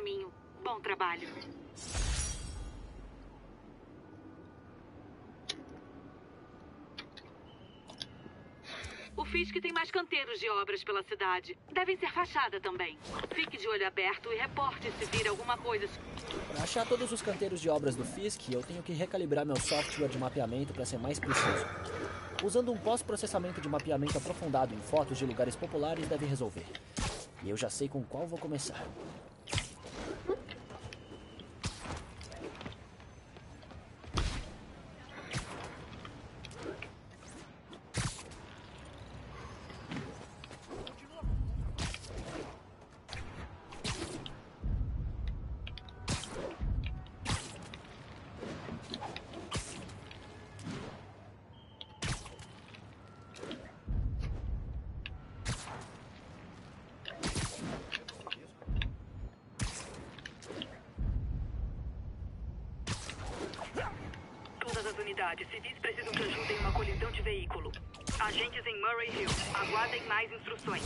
caminho. Bom trabalho. O Fisk tem mais canteiros de obras pela cidade. Devem ser fachada também. Fique de olho aberto e reporte se vir alguma coisa. Para achar todos os canteiros de obras do Fisk, eu tenho que recalibrar meu software de mapeamento para ser mais preciso. Usando um pós-processamento de mapeamento aprofundado em fotos de lugares populares deve resolver. E eu já sei com qual vou começar. Civis precisam que ajudem uma colisão de veículo. Agentes em Murray Hill, aguardem mais instruções.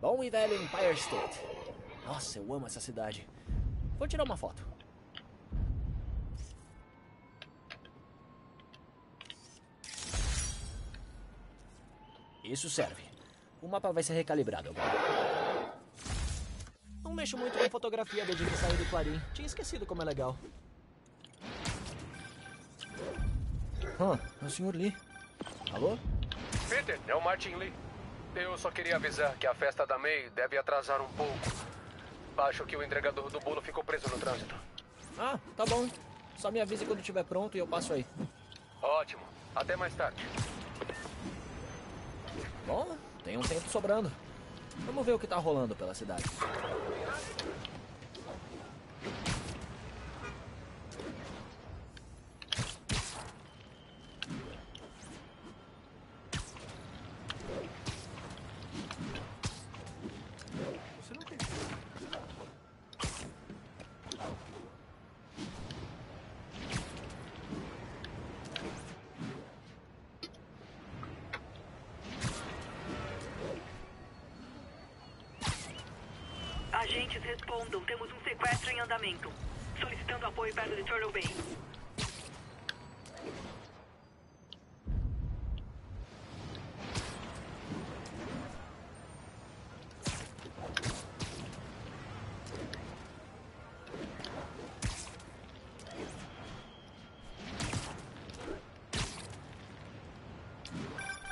Bom e velho Empire State. Nossa, eu amo essa cidade. Vou tirar uma foto. Isso serve. O mapa vai ser recalibrado agora. Não mexo muito com fotografia desde que saí do Clarim. Tinha esquecido como é legal. É o Sr. Lee. Alô? Peter, é o Marchingley. Eu só queria avisar que a festa da May deve atrasar um pouco. Acho que o entregador do bolo ficou preso no trânsito. Ah, tá bom. Só me avise quando estiver pronto e eu passo aí. Ótimo. Até mais tarde. Bom, tem um tempo sobrando. Vamos ver o que tá rolando pela cidade. Agentes, respondam. Temos um sequestro em andamento. Solicitando apoio perto de Turtle Bay.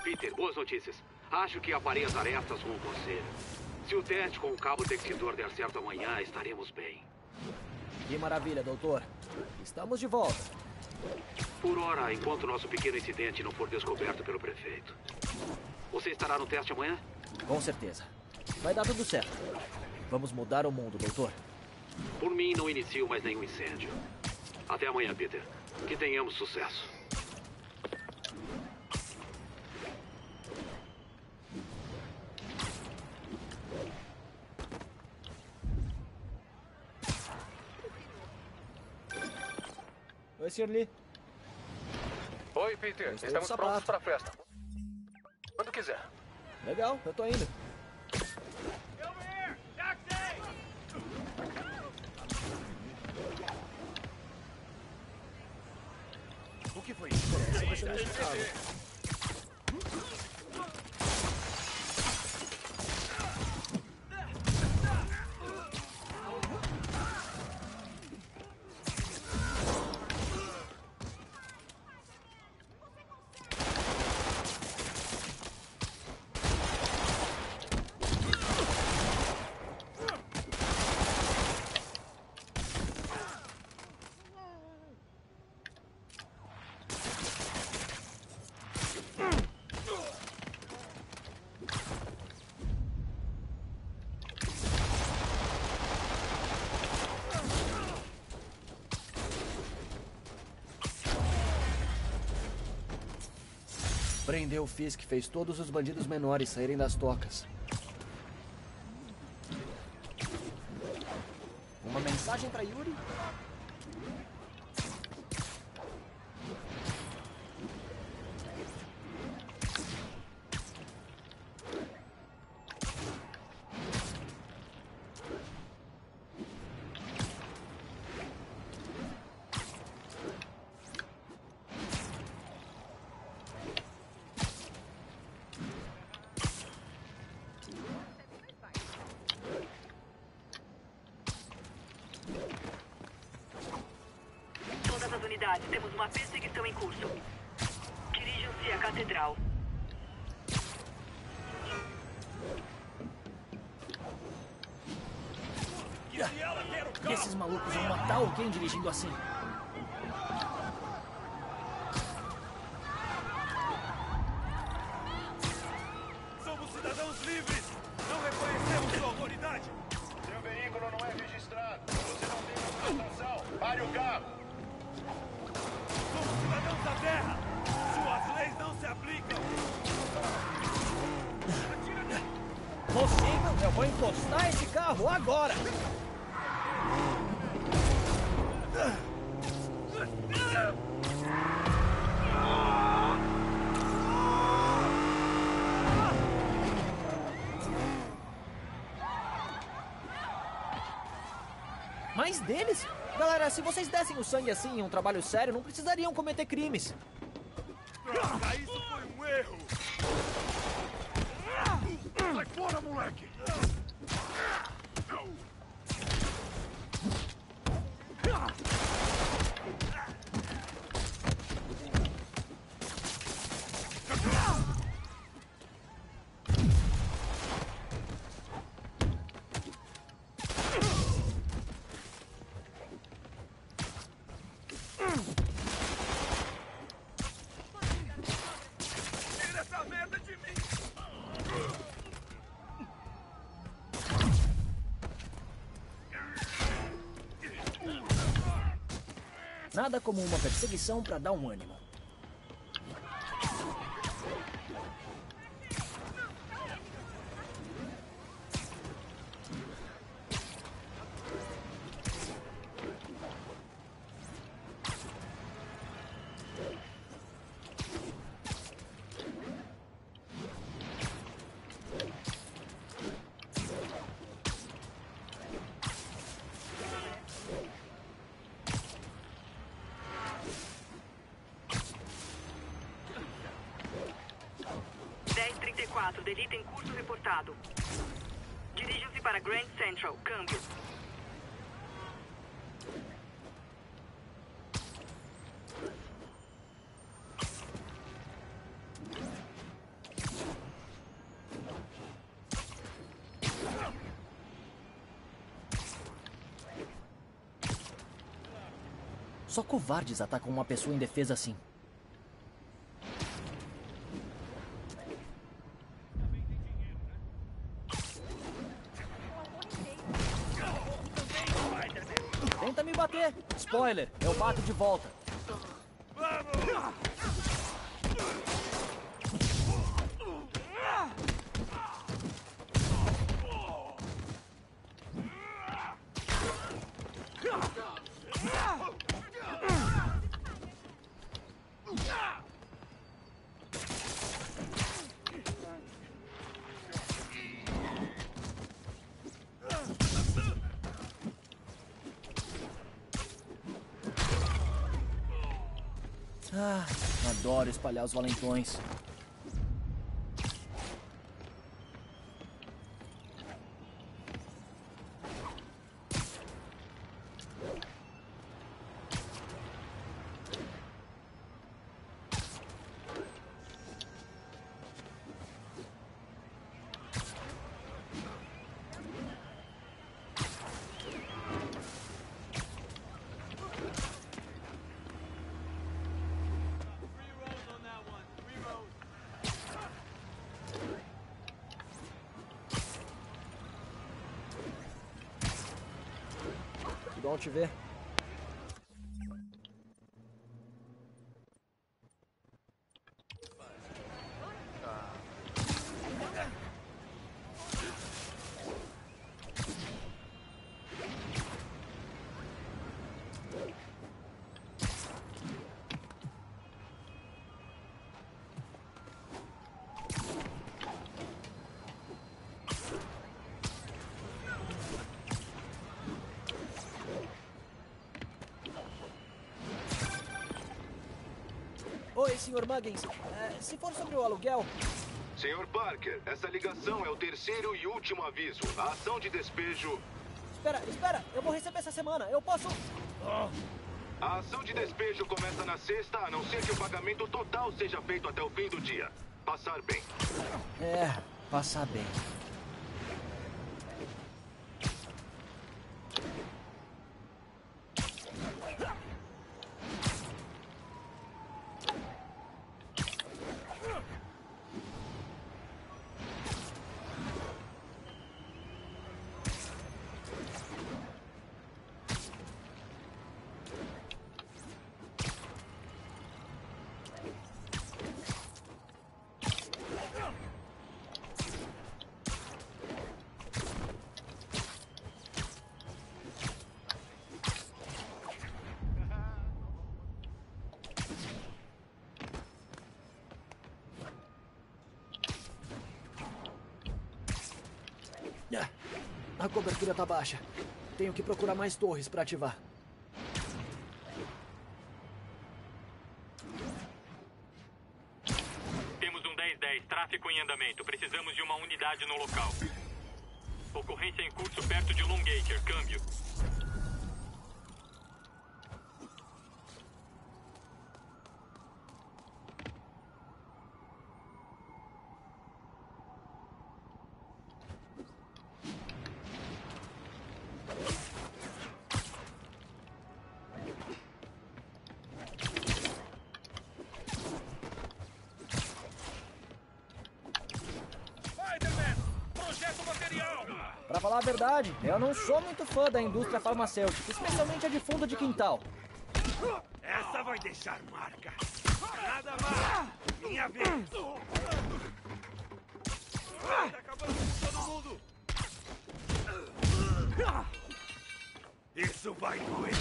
Peter, boas notícias. Acho que aparei as arestas com o conselho. Se o teste com o cabo detector der certo amanhã, estaremos bem. Que maravilha, doutor. Estamos de volta. Por hora, enquanto nosso pequeno incidente não for descoberto pelo prefeito. Você estará no teste amanhã? Com certeza. Vai dar tudo certo. Vamos mudar o mundo, doutor. Por mim, não inicio mais nenhum incêndio. Até amanhã, Peter. Que tenhamos sucesso. Oi, Sr. Lee. Oi, Peter. Estamos prontos para a festa. Quando quiser. Legal, eu tô indo. O que foi isso? Prendeu o Fisk, fez todos os bandidos menores saírem das tocas. Uma mensagem para Yuri? cidade, temos uma perseguição em curso. Dirijam-se à catedral. Esses malucos vão matar alguém dirigindo assim. Somos cidadãos livres! Não reconhecemos sua autoridade! Seu veículo não é registrado. Você não tem documentação. Pare o carro! Somos cidadãos da terra! Suas leis não se aplicam! Possível, eu vou encostar esse carro agora! Mais deles? Galera, se vocês dessem o sangue assim em um trabalho sério, não precisariam cometer crimes. Droga, isso foi um erro! Sai fora, moleque! Nada como uma perseguição para dar um ânimo. Delito em curso reportado. Dirijam-se para Grand Central. Câmbio. Só covardes atacam uma pessoa indefesa assim. Spoiler, eu bato de volta. Ah, adoro espalhar os valentões. Bom te ver. Oi, Sr. Muggins. Se for sobre o aluguel... Sr. Parker, essa ligação é o terceiro e último aviso. A ação de despejo... Espera, eu vou receber essa semana. Eu posso... A ação de despejo começa na sexta, a não ser que o pagamento total seja feito até o fim do dia. Passar bem. É, passar bem. A cobertura tá baixa. Tenho que procurar mais torres para ativar. Temos um 10-10, tráfico em andamento. Precisamos de uma unidade no local. Ocorrência em curso perto de Longacre. Câmbio. Falar a verdade, eu não sou muito fã da indústria farmacêutica, especialmente a de fundo de quintal. Essa vai deixar marca. Nada mais. Minha vez. Tá acabando com todo mundo. Isso vai doer.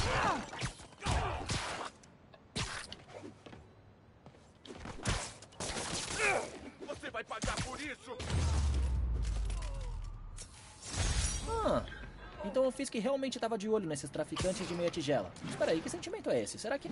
Você vai pagar por isso. Ah, então o Fisk realmente estava de olho nesses traficantes de meia tigela. Espera aí, que sentimento é esse? Será que...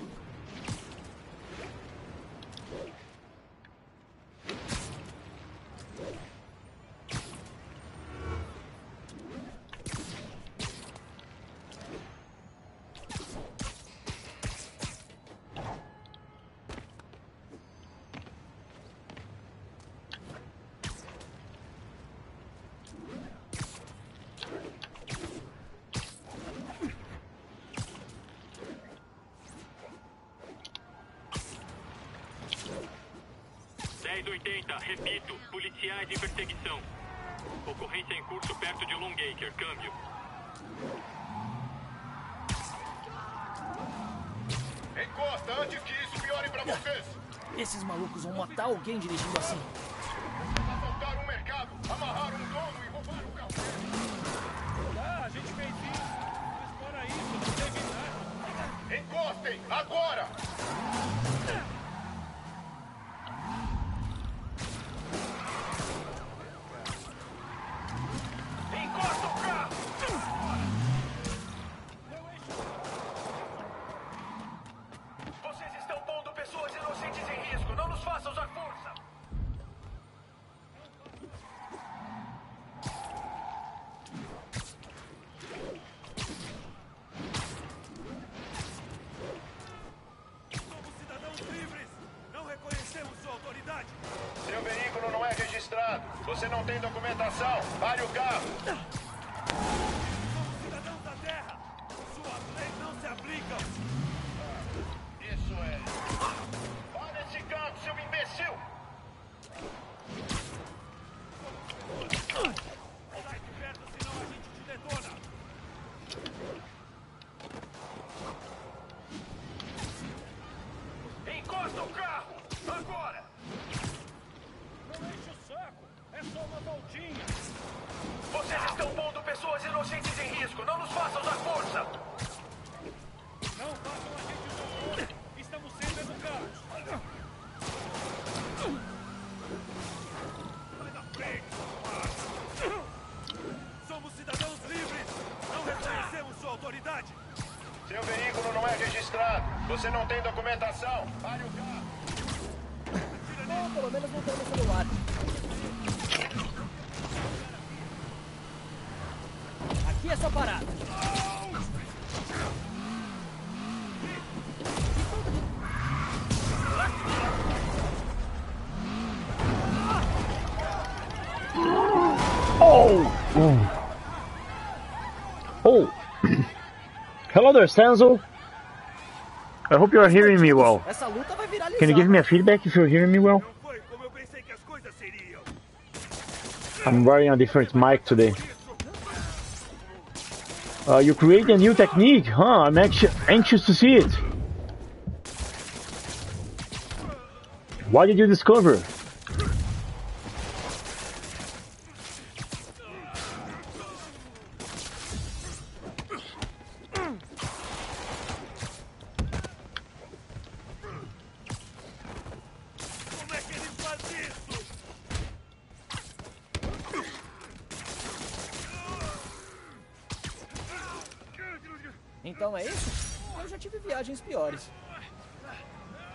Repito, policiais em perseguição. Ocorrência em curso perto de Longacre. Câmbio. Encosta antes que isso piore pra vocês. Esses malucos vão matar alguém dirigindo assim. Assaltaram o mercado, amarraram o dono e roubaram o carro. Ah, a gente fez isso. Mas fora isso, não teve nada. Encostem, agora! Você não tem documentação. Pare o carro. Somos cidadãos da terra. Suas leis não se aplicam. Isso é. Olha esse carro, seu imbecil. Sai de perto, senão a gente te detona. Encosta o carro. Agora. Não enche o saco. É só uma voltinha. Vocês estão pondo pessoas inocentes em risco. Não nos façam dar força. Não façam a gente usar força. Estamos sendo educados. Sai da frente. Somos cidadãos livres. Não reconhecemos sua autoridade. Seu veículo não é registrado. Você não tem documentação. Pare o carro. Não, pelo menos não tem no celular. Aqui é só parada. Oh! Oh! Hello there, Senzo! I hope you are hearing me well. Can you give me a feedback if you're hearing me well? I'm wearing a different mic today. You create a new technique, huh? I'm anxious to see it. What did you discover?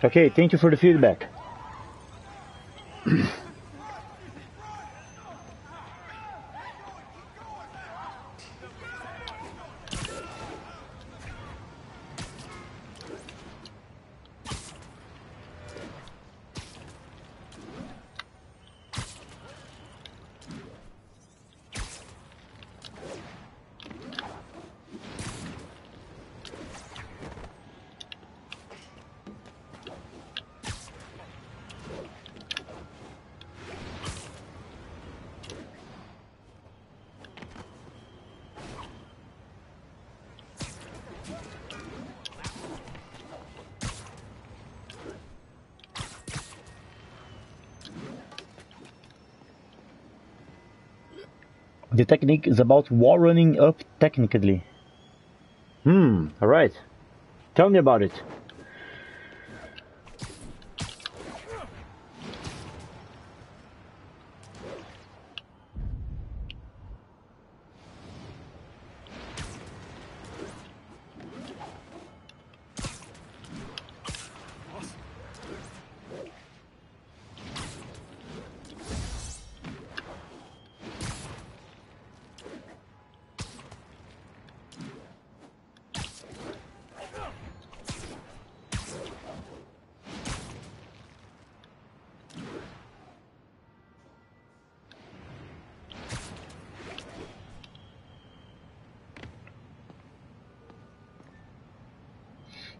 Okay, thank you for the feedback. The technique is about wall running up technically. Alright. Tell me about it.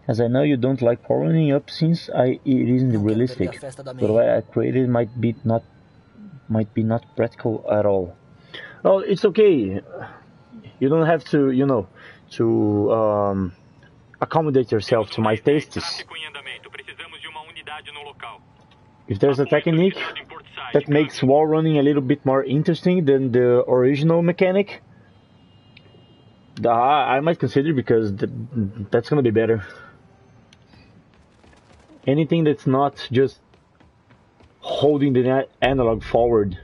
As I know you don't like pouring up since it isn't realistic, but what I created might be not practical at all. Well, it's okay. You don't have to, you know, to accommodate yourself to my tastes. If there's a technique that makes wall running a little bit more interesting than the original mechanic, I might consider, because that's gonna be better. Anything that's not just holding the analog forward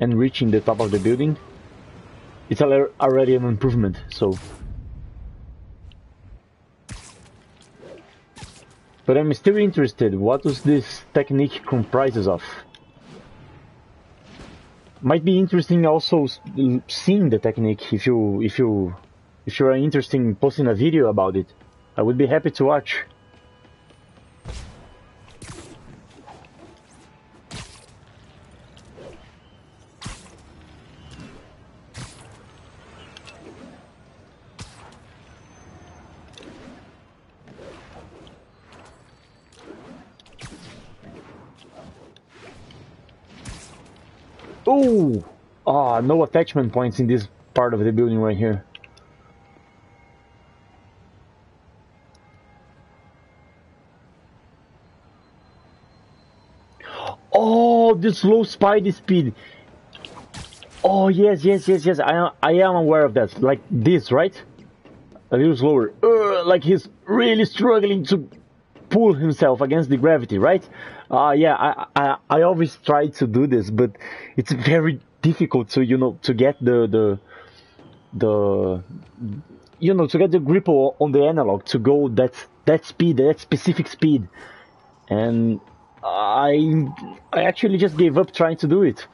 and reaching the top of the building, it's already an improvement, so. But I'm still interested, what does this technique comprises of? Might be interesting also seeing the technique if you are interested in posting a video about it. I would be happy to watch. Ooh! Ah, no attachment points in this part of the building right here. Oh, this low spidey speed. Oh, yes. I am aware of that. Like this, right? A little slower. Like he's really struggling to pull himself against the gravity, right? Yeah, I always try to do this, but it's very difficult to, you know, to get the you know, to get the grip on the analog, to go that speed, that specific speed. And I actually just gave up trying to do it.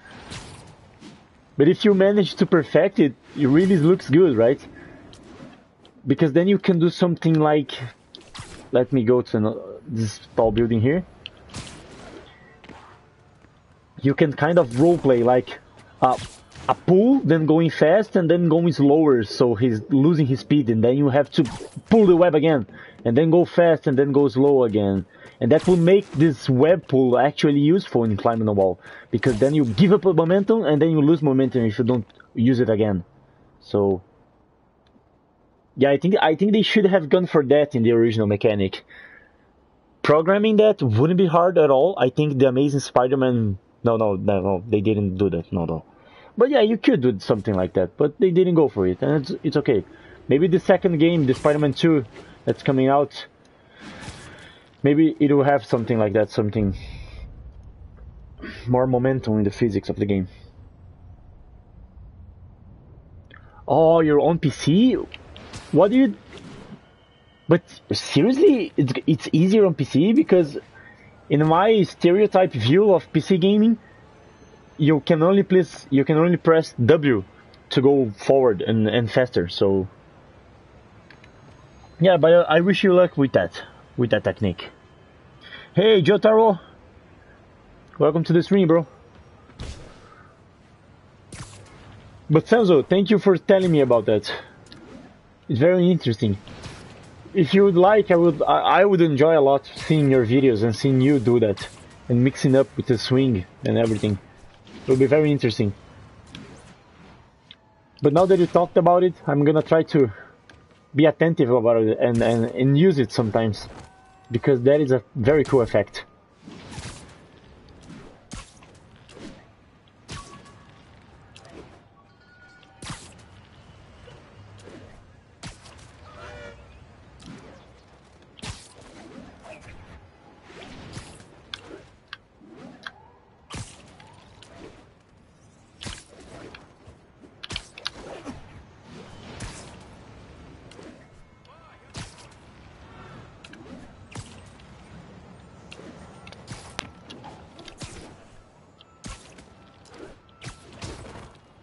But if you manage to perfect it, it really looks good, right? Because then you can do something like, let me go to this tall building here. You can kind of roleplay, like, a pull, then going fast, and then going slower, so he's losing his speed, and then you have to pull the web again, and then go fast, and then go slow again. And that will make this web pull actually useful in climbing a wall, because then you give up momentum, and then you lose momentum if you don't use it again. So, yeah, I think they should have gone for that in the original mechanic. Programming that wouldn't be hard at all. I think the Amazing Spider-Man... No, they didn't do that, no. But yeah, you could do something like that, but they didn't go for it, and it's okay. Maybe the second game, the Spider-Man 2, that's coming out, maybe it will have something like that, something more momentum in the physics of the game. Oh, you're on PC? What do you... But seriously, it's easier on PC, because in my stereotype view of PC gaming, you can only press W to go forward and faster. So yeah, but I wish you luck with that technique. Hey Jotaro, welcome to the stream, bro. But Senzo, thank you for telling me about that. It's very interesting. If you would like, I would enjoy a lot seeing your videos and seeing you do that and mixing up with the swing and everything. It will be very interesting. But now that you talked about it, I'm gonna try to be attentive about it and use it sometimes, because that is a very cool effect.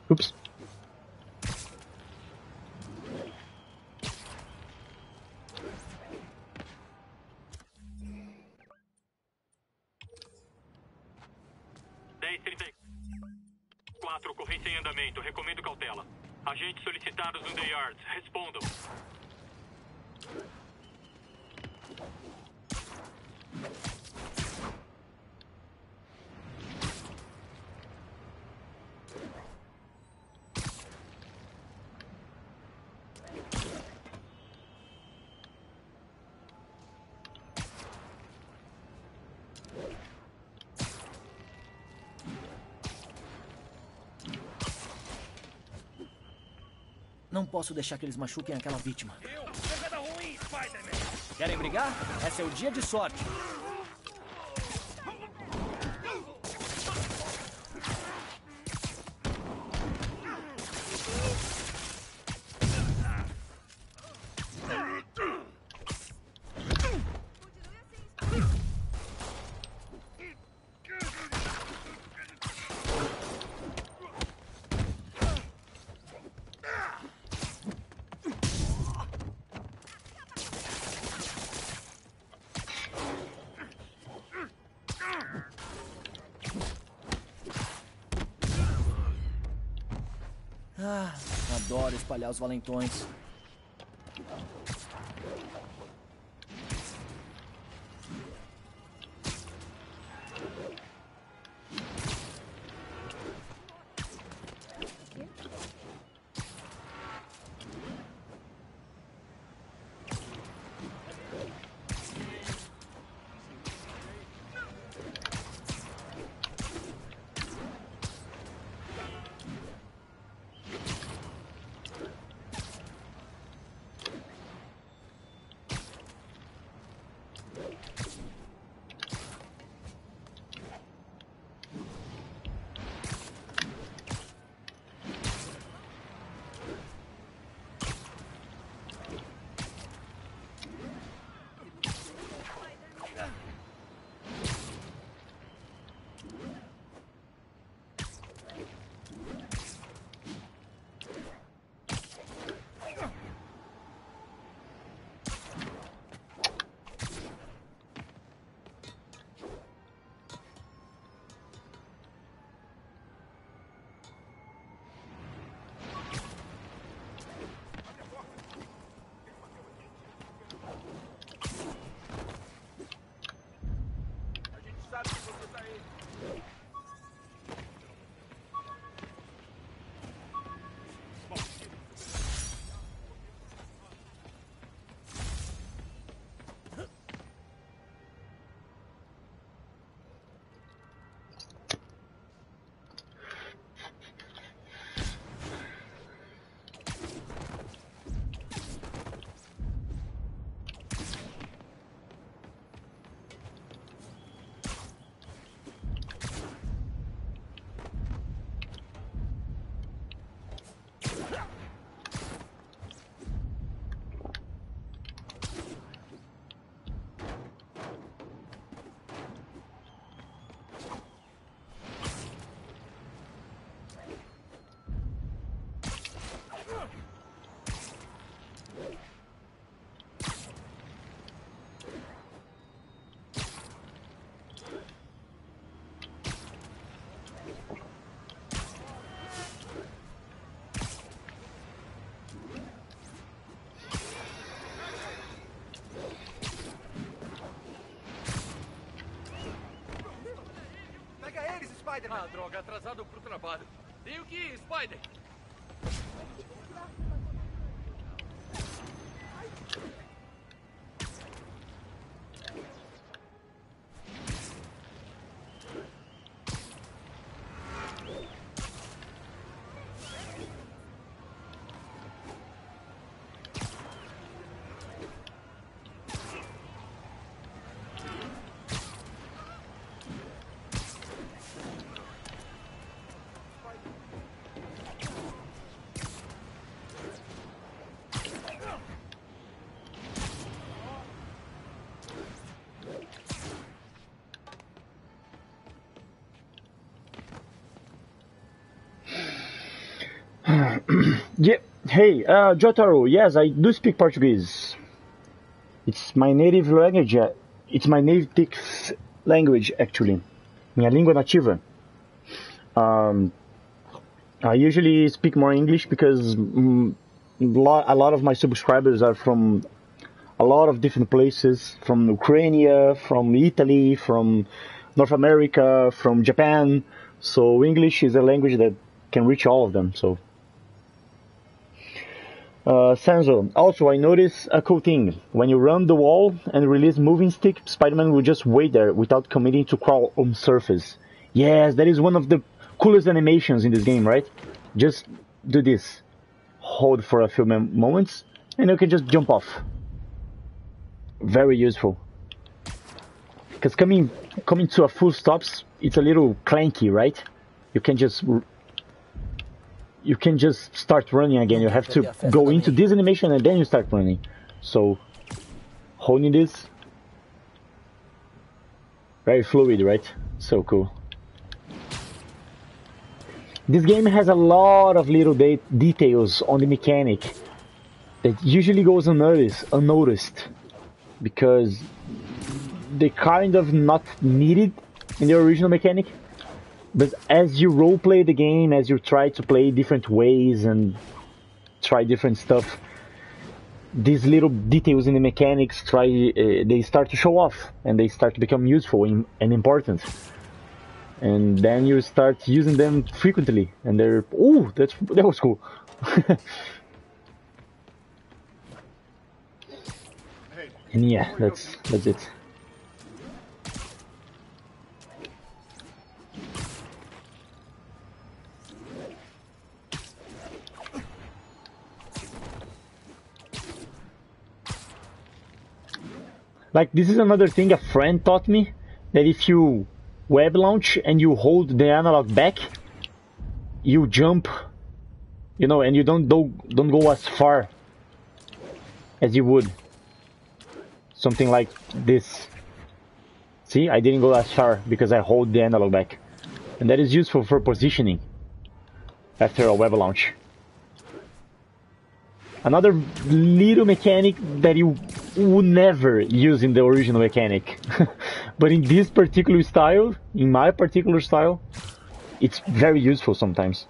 Oops. Não posso deixar que eles machuquem aquela vítima. Querem brigar? Esse é o dia de sorte. Adoro espalhar os valentões. Ah, droga, atrasado pro trabalho. Tenho que ir, Spider! Yeah, hey, Jotaro, yes, I do speak Portuguese. It's my native language, it's my native language, actually. Minha língua nativa. I usually speak more English because a lot of my subscribers are from a lot of different places. From Ukraine, from Italy, from North America, from Japan. So English is a language that can reach all of them, so... Senzo, also I noticed a cool thing. When you run the wall and release moving stick, Spider-Man will just wait there without committing to crawl on surface. Yes, that is one of the coolest animations in this game, right? Just do this. Hold for a few moments and you can just jump off. Very useful. Because coming to a full stops, it's a little clanky, right? You can just start running again. You have to go into this animation and then you start running. So, holding this. Very fluid, right? So cool. This game has a lot of little details on the mechanic that usually goes unnoticed because they kind of not needed in the original mechanic. But as you roleplay the game, as you try to play different ways and try different stuff, these little details in the mechanics they start to show off and they start to become useful and important. And then you start using them frequently, and they're ooh, that was cool. And yeah, that's it. Like, this is another thing a friend taught me, that if you web launch and you hold the analog back, you jump, you know, and you don't go as far as you would. Something like this. See, I didn't go as far because I hold the analog back. And that is useful for positioning after a web launch. Another little mechanic that you would never use in the original mechanic. But in this particular style, in my particular style, it's very useful sometimes.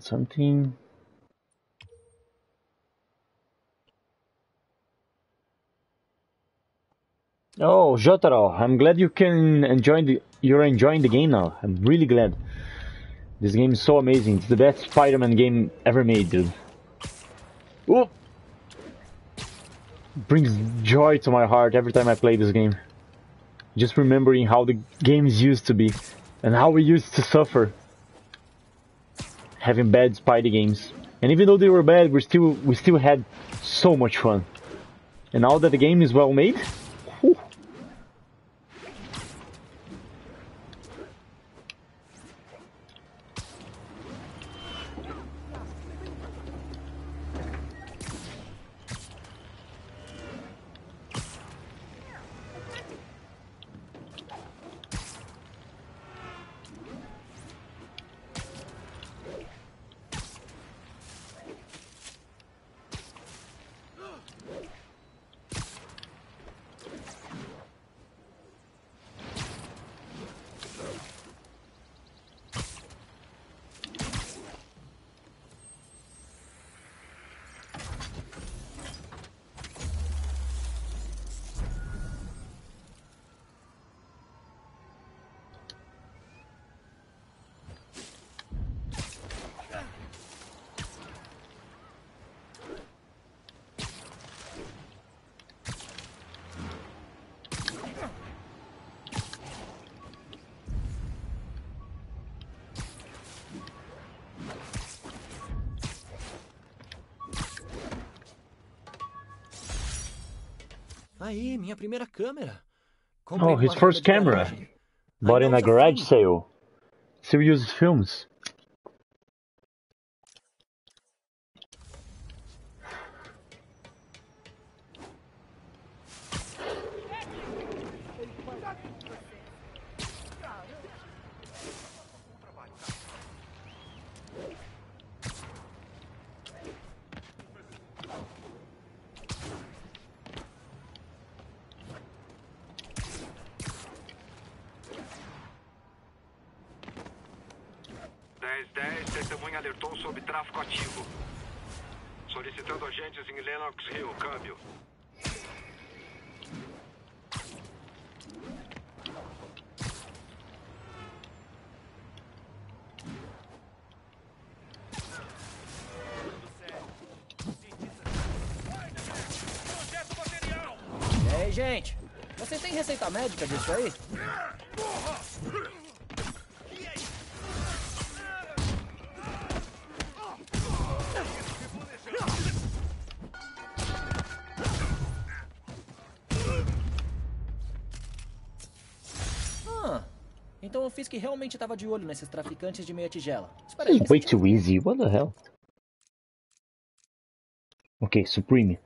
Something. Oh, Jotaro, I'm glad you're enjoying the game now. I'm really glad. This game is so amazing. It's the best Spider-Man game ever made, dude. Ooh! Brings joy to my heart every time I play this game. Just remembering how the games used to be and how we used to suffer having bad Spidey games. And even though they were bad, we still had so much fun. And now that the game is well made, whew. Oh, his first camera, but in a garage sale. Still uses films. Gente, vocês têm receita médica disso aí? Ah, então o Fisk realmente estava de olho nesses traficantes de meia tigela. Espera aí. Way too easy, what the hell? Ok, Supreme.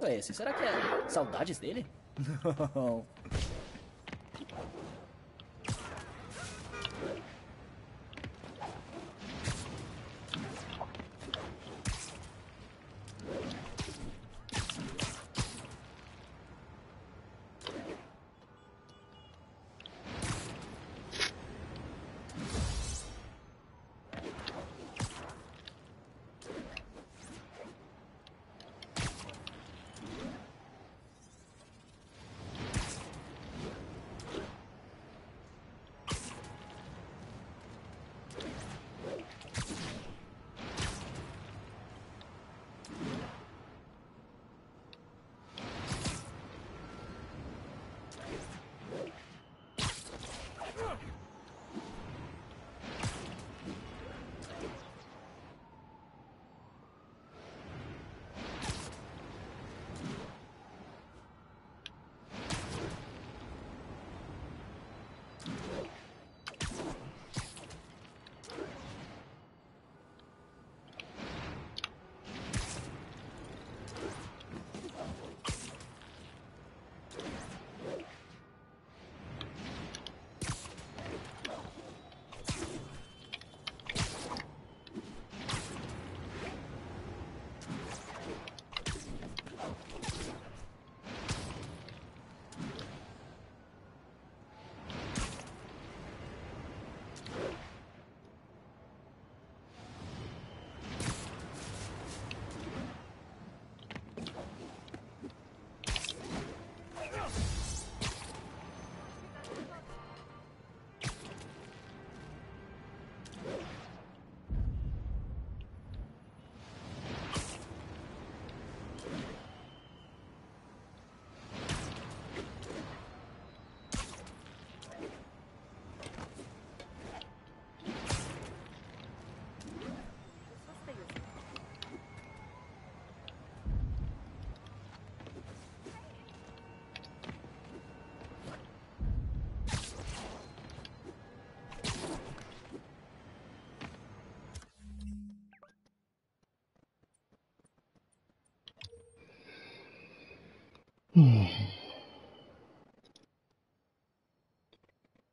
Esse, será que é saudades dele? Não.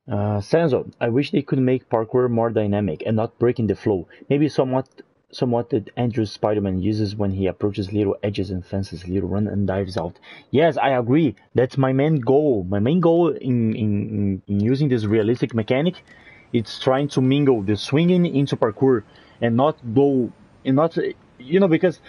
Senzo, I wish they could make parkour more dynamic and not breaking the flow. Maybe somewhat that Andrew Spider-Man uses when he approaches little edges and fences, little run and dives out. Yes, I agree. That's my main goal. My main goal in using this realistic mechanic, it's trying to mingle the swinging into parkour and not go and not, you know, because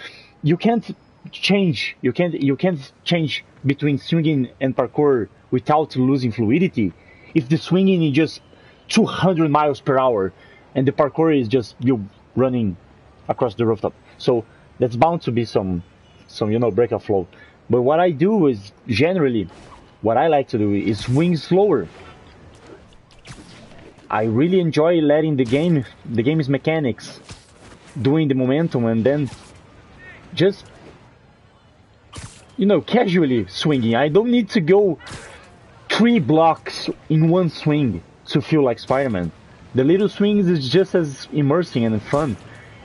you can't change. You can't change between swinging and parkour without losing fluidity. If the swinging is just 200 miles per hour and the parkour is just you running across the rooftop, so that's bound to be some, you know, break of flow. But what I do is generally what I like to do is swing slower. I really enjoy letting the game's mechanics doing the momentum and then just, you know, casually swinging. I don't need to go 3 blocks in one swing to feel like Spider-Man. The little swings is just as immersing and fun,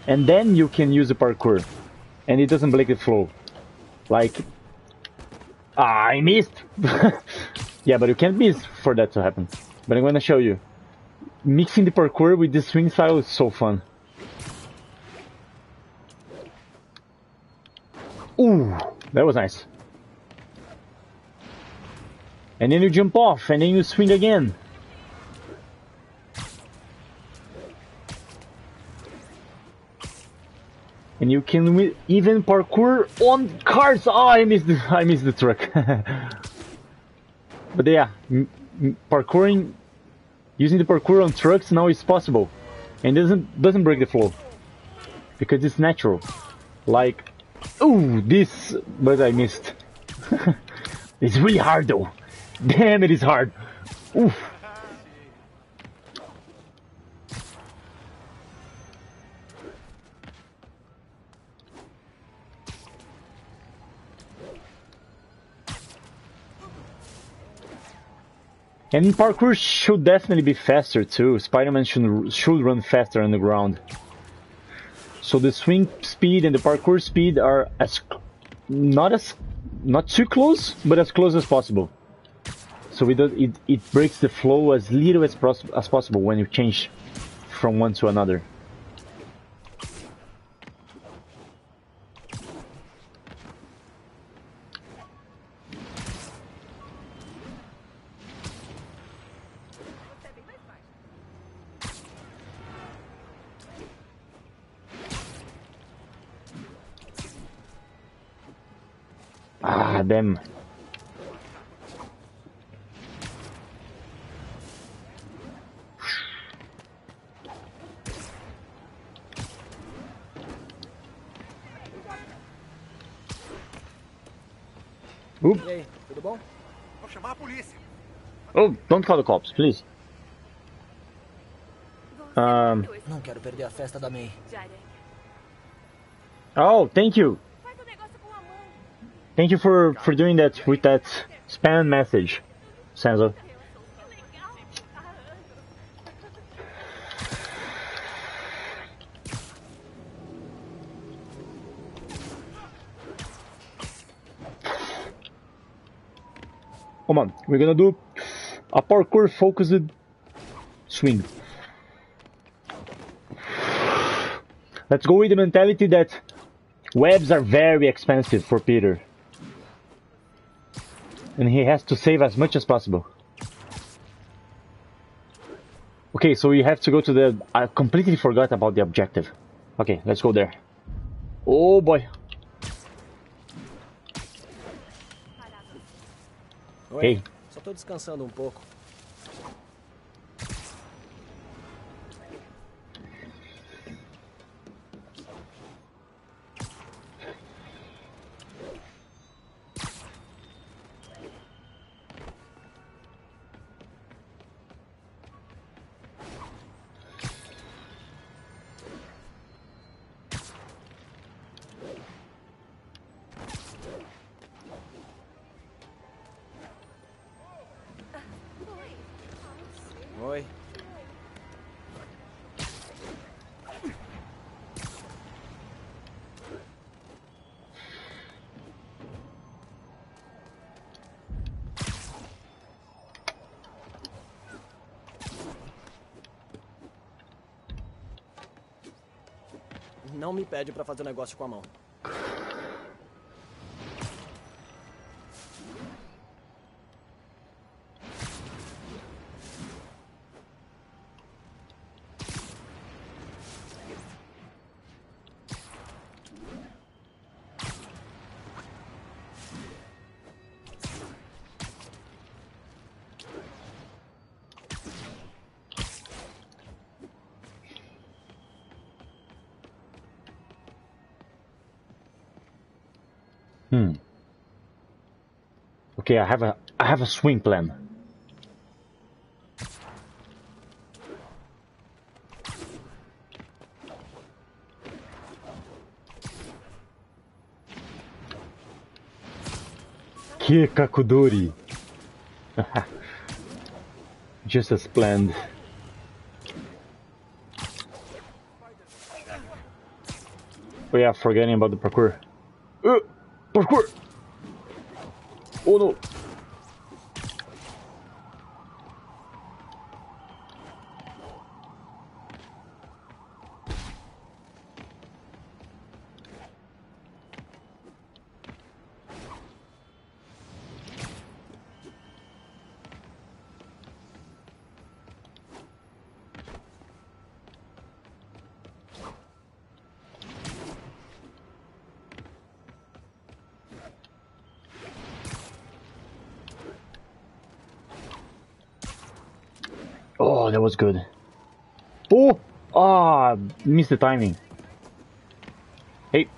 and then you can use the parkour and it doesn't break the flow. Like, I missed. Yeah, but you can't miss for that to happen. But I'm gonna show you mixing the parkour with the swing style is so fun. Ooh, that was nice. And then you jump off, and then you swing again. And you can even parkour on cars. Oh, I missed the truck. But yeah, parkouring, using the parkour on trucks now is possible, and doesn't break the flow because it's natural. Like, ooh, this, but I missed. It's really hard though. Damn, it is hard. Oof. And parkour should definitely be faster too. Spider-Man should run faster on the ground. So the swing speed and the parkour speed are not too close, but as close as possible. So it breaks the flow as little as possible when you change from one to another. Ah, damn. Oop. Hey, tudo bom? Vou chamar a polícia. Oh, don't call the cops, please. Não quero perder a festa da May. Oh, thank you. Thank you for doing that with that spam message, Senzo. Come on, we're gonna do a parkour focused swing. Let's go with the mentality that webs are very expensive for Peter, and he has to save as much as possible. Okay, so we have to go to the... I completely forgot about the objective. Okay, let's go there. Oh boy. Hey. Só tô descansando pouco. não me pede pra fazer negócio com a mão. Okay, I have a swing plan. Kakudori. Just as planned. Oh yeah, forgetting about the parkour. Parkour! Oh no! That was good. Oh! Ah! Missed the timing. Hey!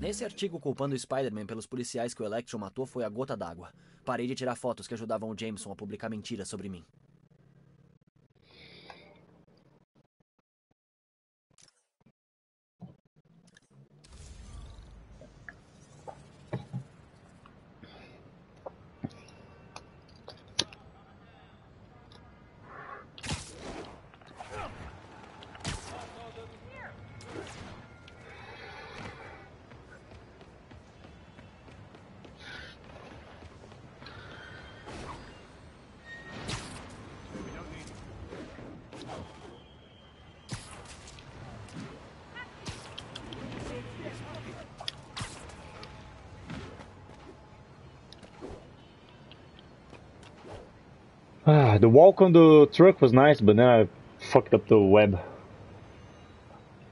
Nesse artigo culpando o Spider-Man pelos policiais que o Electro matou foi a gota d'água. Parei de tirar fotos que ajudavam o Jameson a publicar mentiras sobre mim. The walk on the truck was nice, but then I fucked up the web.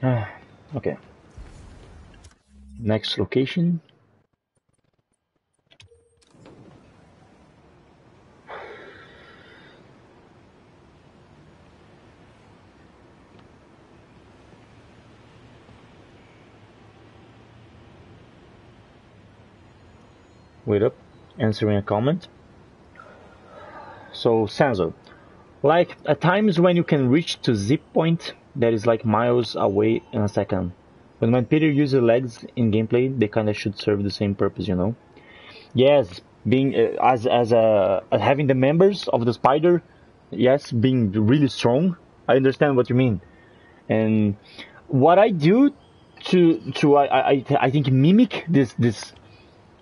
Okay. Next location. Wait up, answering a comment. So, Senzo, like at times when you can reach to zip point that is like miles away in a second. But when Peter uses legs in gameplay, they kind of should serve the same purpose, you know? Yes, being having the members of the spider, yes, being really strong. I understand what you mean. And what I do to I think mimic this.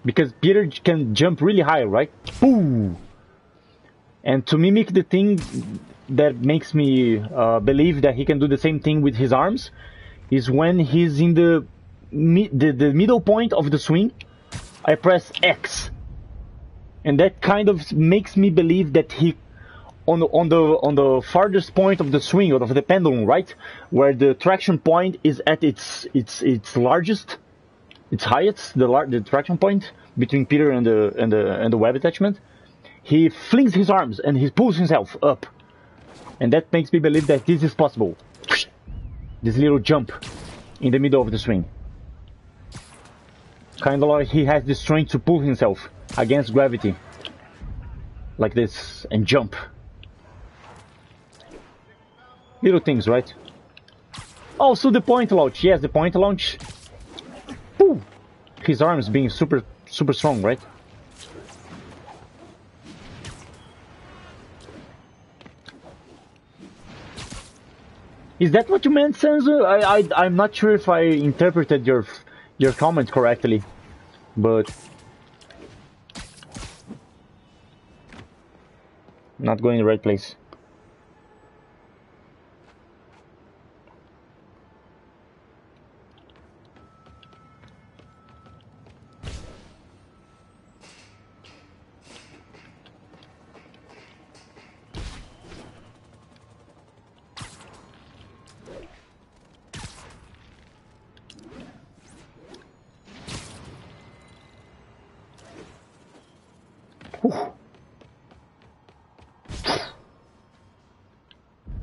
Because Peter can jump really high, right? Boom! And to mimic the thing that makes me believe that he can do the same thing with his arms is when he's in the middle point of the swing, I press X, and that kind of makes me believe that he on the farthest point of the swing or of the pendulum, right, where the traction point is at its largest. It's highest, the traction point between Peter and the web attachment. He flings his arms and he pulls himself up, and that makes me believe that this is possible. This little jump in the middle of the swing, kind of like he has the strength to pull himself against gravity, like this, and jump. Little things, right? Also the point launch. Yes, the point launch. His arms being super strong, right? Is that what you meant, Senzo? I'm not sure if I interpreted your comment correctly, but not going in the right place.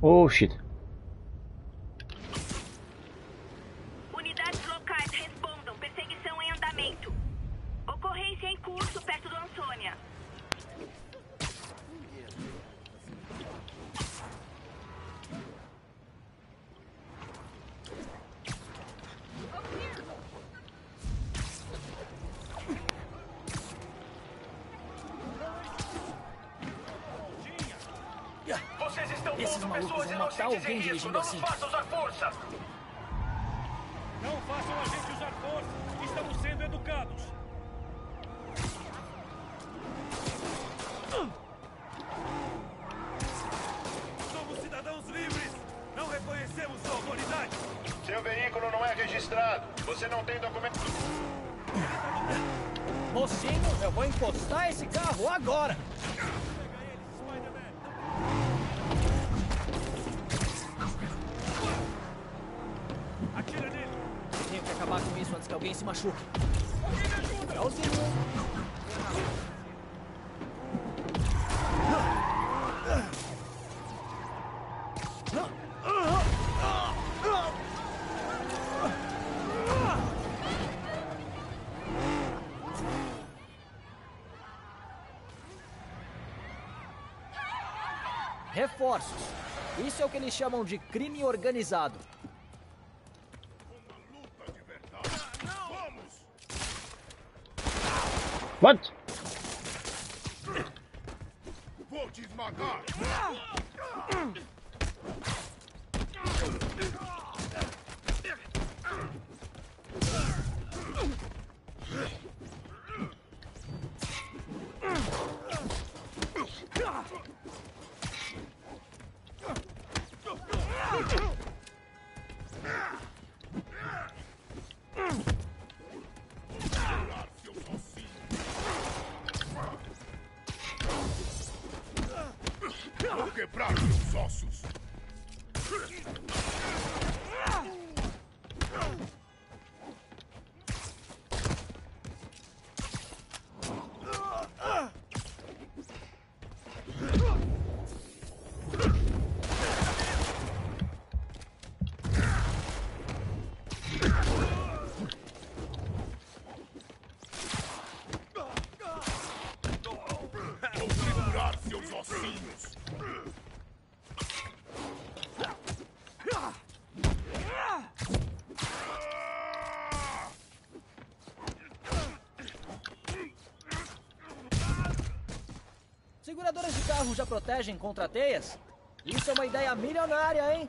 Oh shit. Unidades locais respondam. Perseguição em andamento. Ocorrência em curso perto do Antônia. Alguém dirigindo assim. Não faça usar força! Não façam a gente usar força! Estamos sendo educados! Somos cidadãos livres! Não reconhecemos sua autoridade! Seu veículo não é registrado! Você não tem documento... Mocinho, eu vou encostar esse carro agora! Alguém se machuca. Reforços. Isso é o que eles chamam de crime organizado. What? os carros já protegem contra teias? Isso é uma ideia milionária, hein?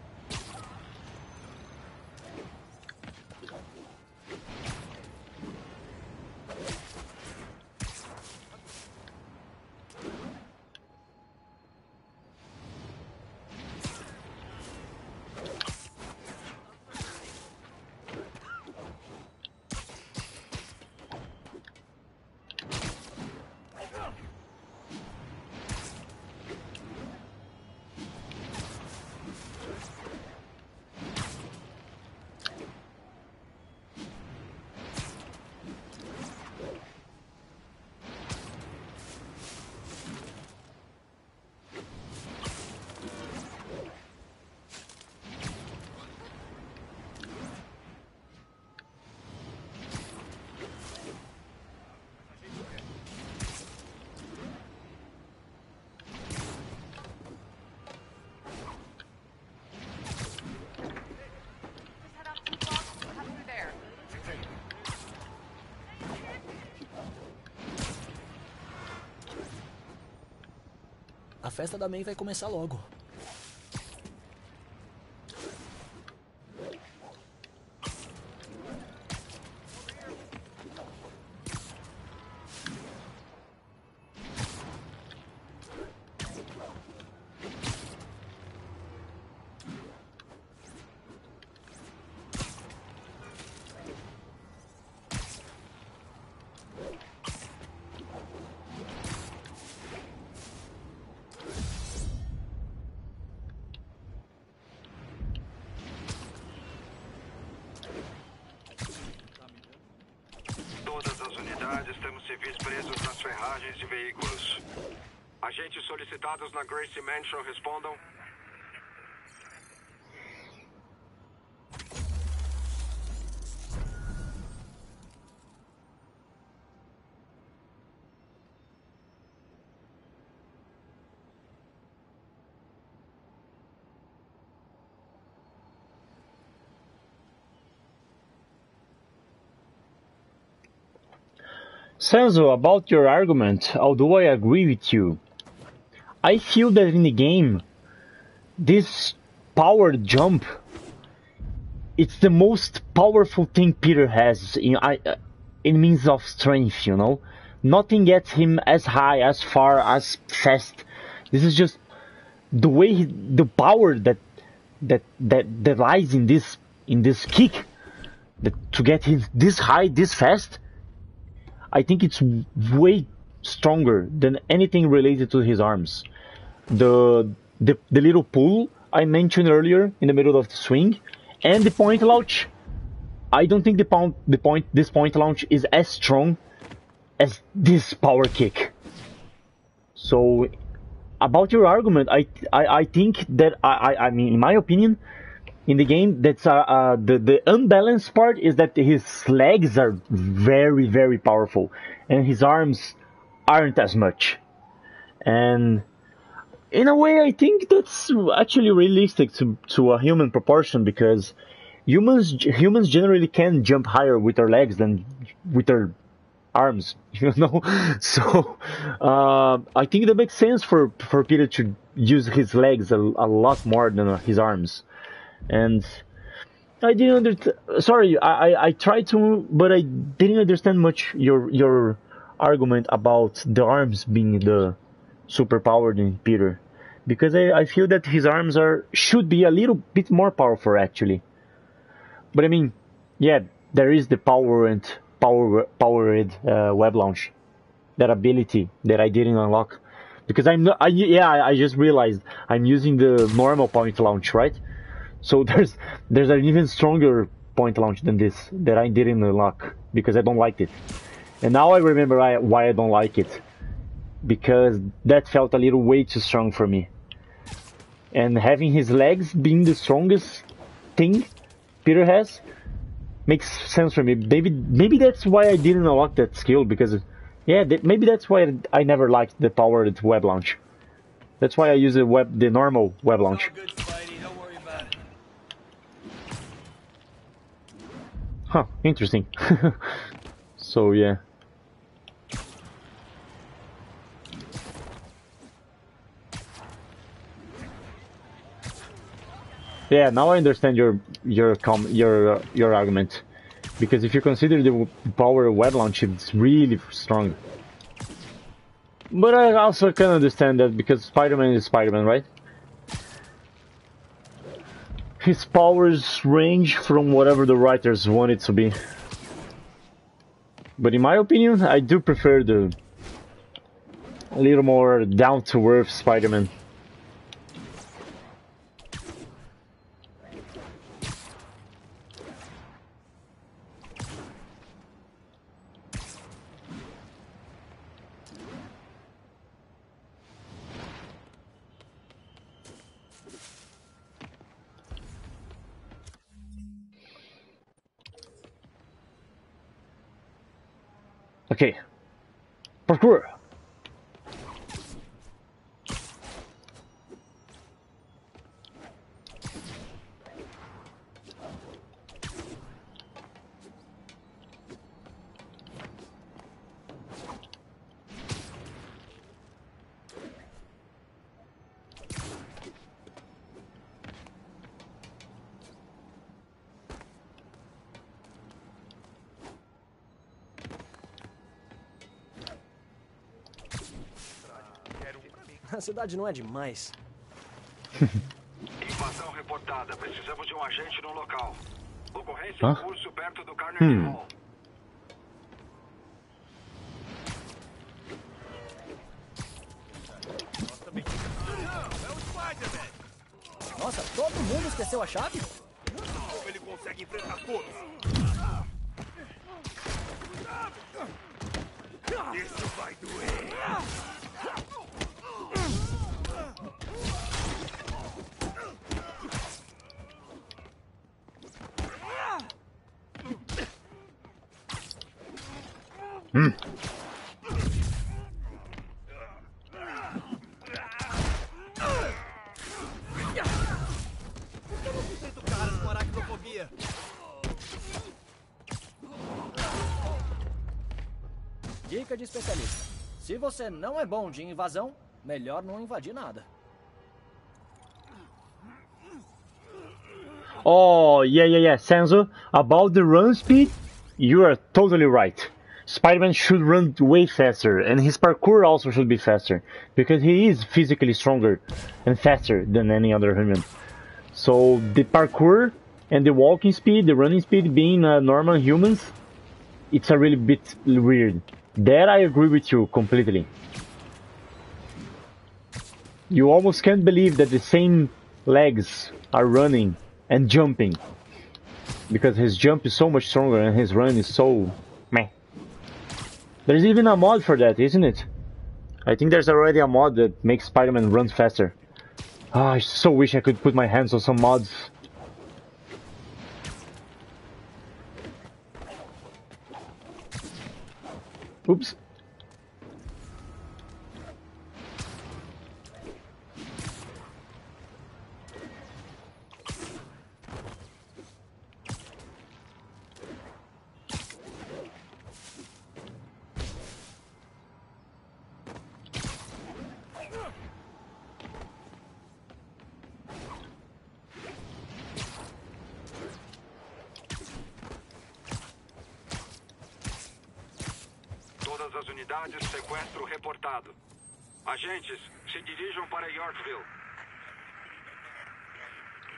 A festa da May vai começar logo. De veículos. Agentes solicitados na Gracie Mansion respondam. Senzo, about your argument, although I agree with you, I feel that in the game, this power jump, it's the most powerful thing Peter has in means of strength, you know? Nothing gets him as high, as far, as fast. This is just the way, the power that lies in this kick, that to get him this high, this fast. I think it's way stronger than anything related to his arms. The little pull I mentioned earlier in the middle of the swing, and the point launch. I don't think this point launch is as strong as this power kick. So, about your argument, I think that I mean, in my opinion, in the game, that's the unbalanced part is that his legs are very, very powerful, and his arms aren't as much. And in a way, I think that's actually realistic to a human proportion, because humans generally can jump higher with their legs than with their arms, you know. So I think that makes sense for Peter to use his legs a lot more than his arms. And I didn't understand. Sorry, I tried to, but I didn't understand much your argument about the arms being the superpowered in Peter, because I feel that his arms should be a little bit more powerful actually. But I mean, yeah, there is the powered web launch, that ability that I didn't unlock, because I just realized I'm using the normal point launch, right? So there's an even stronger point launch than this that I didn't unlock because I don't like it. And now I remember why I don't like it, because that felt a little way too strong for me. And having his legs being the strongest thing Peter has makes sense for me. Maybe that's why I didn't unlock that skill, because yeah, maybe that's why I never liked the powered web launch. That's why I use the normal web launch. Huh, interesting. So, yeah. Yeah, now I understand your argument, because if you consider the power of web launch, it's really strong. But I also can understand that, because Spider-Man is Spider-Man, right? His powers range from whatever the writers want it to be. But in my opinion, I do prefer the a little more down-to-earth Spider-Man. Okay, parkour. A cidade não é demais. Invasão reportada. Precisamos de agente no local. Ocorrência em curso perto do Carnegie Hall. Nossa, todo mundo esqueceu a chave? Como ele consegue enfrentar todos? Isso vai doer. Hmm. Dica de especialista. Se você não é bom de invasão, melhor não invadir nada. Oh, yeah, Senzo, about the run speed, you are totally right. Spider-Man should run way faster, and his parkour also should be faster, because he is physically stronger and faster than any other human. So the parkour and the walking speed, the running speed being normal humans, it's a really bit weird. That I agree with you completely. You almost can't believe that the same legs are running and jumping, because his jump is so much stronger and his run is so meh. There's even a mod for that, isn't it? I think there's already a mod that makes Spider-Man run faster. Ah, I so wish I could put my hands on some mods. Oops.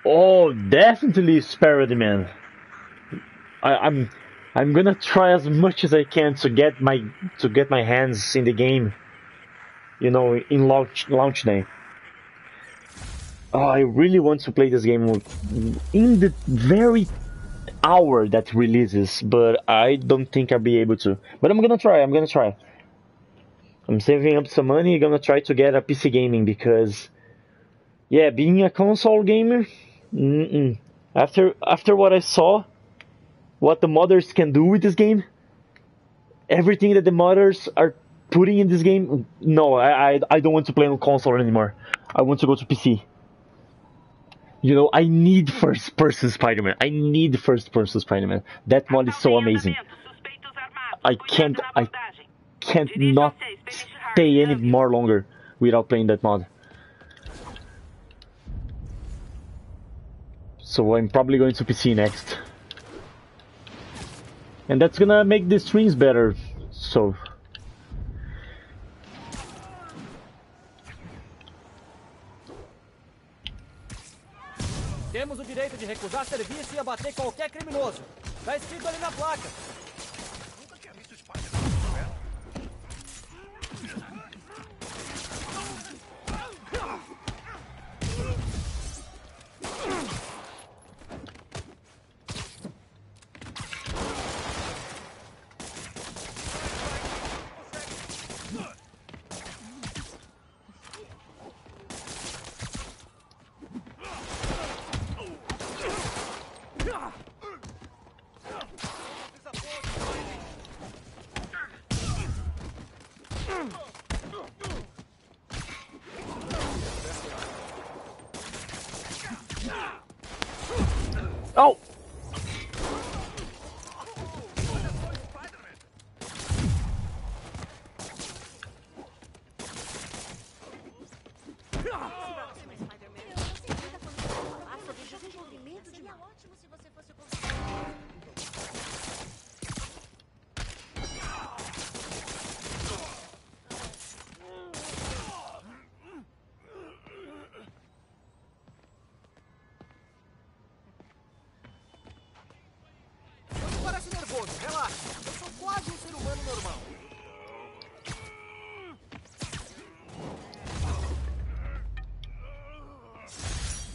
Oh, definitely Sparrow Man. I'm gonna try as much as I can to get my hands in the game. You know, in launch day. Oh, I really want to play this game in the very hour that releases, but I don't think I'll be able to. But I'm gonna try. I'm saving up some money, gonna try to get a PC gaming, because yeah, being a console gamer, after what I saw, what the modders can do with this game, everything that the modders are putting in this game, no, I don't want to play on console anymore. I want to go to PC. You know, I need first-person Spider-Man. That mod is so amazing. I can't not stay any more longer without playing that mod. so I'm probably going to PC next. And that's gonna make the streams better, so... Temos o direito de recusar serviço e abater qualquer criminoso. Tá escrito ali na placa. Nunca tinha visto Spider-Man.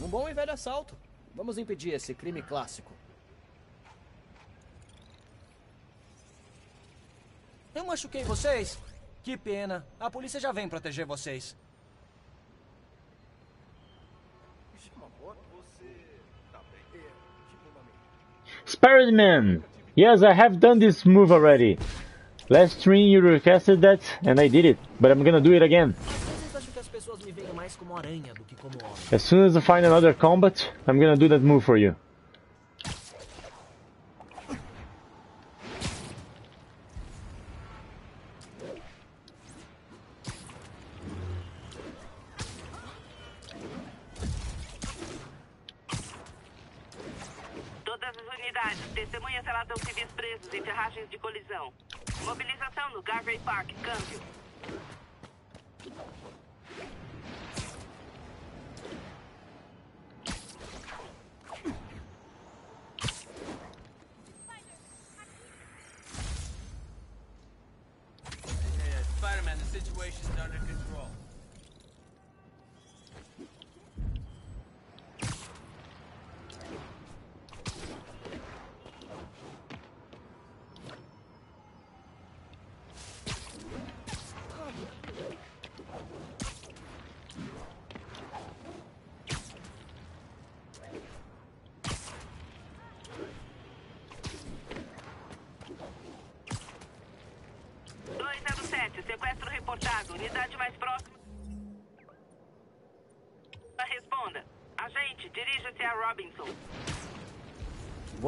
Bom e velho assalto. Vamos impedir esse crime clássico. Eu machuquei vocês? Que pena. A polícia já vem proteger vocês. Spider-Man! Yes, I have done this move already. Last stream you requested that and I did it, but I'm gonna do it again. As soon as I find another combat, I'm gonna do that move for you.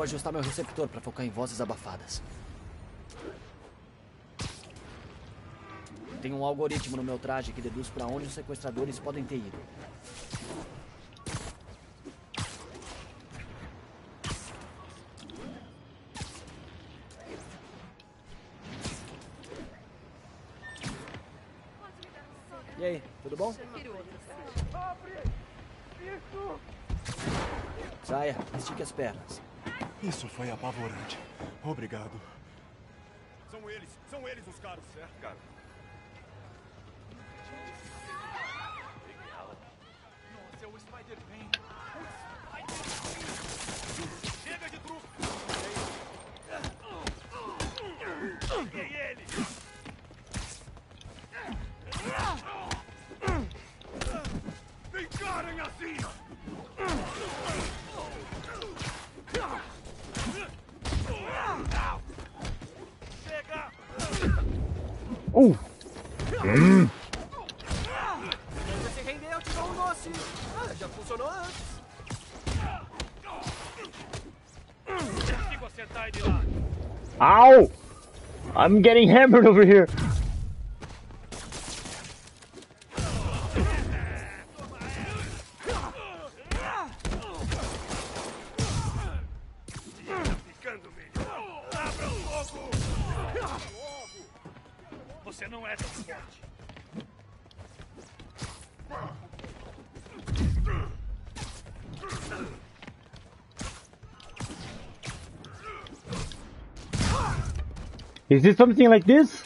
Ajustar meu receptor para focar em vozes abafadas. Tem um algoritmo no meu traje que deduz para onde os sequestradores podem ter ido. E aí, tudo bom? Saia, estique as pernas. Isso foi apavorante. Obrigado. São eles os caras, certo, cara? Nossa, é o Spider-Man. Chega de truco. Peguei ele. Me encarem assim. Oh! Tenta se render, eu te dou um doce. Ah, já funcionou antes. Consigo acertar ele lá. Ow! I'm getting hammered over here. at the porch. Is this something like this?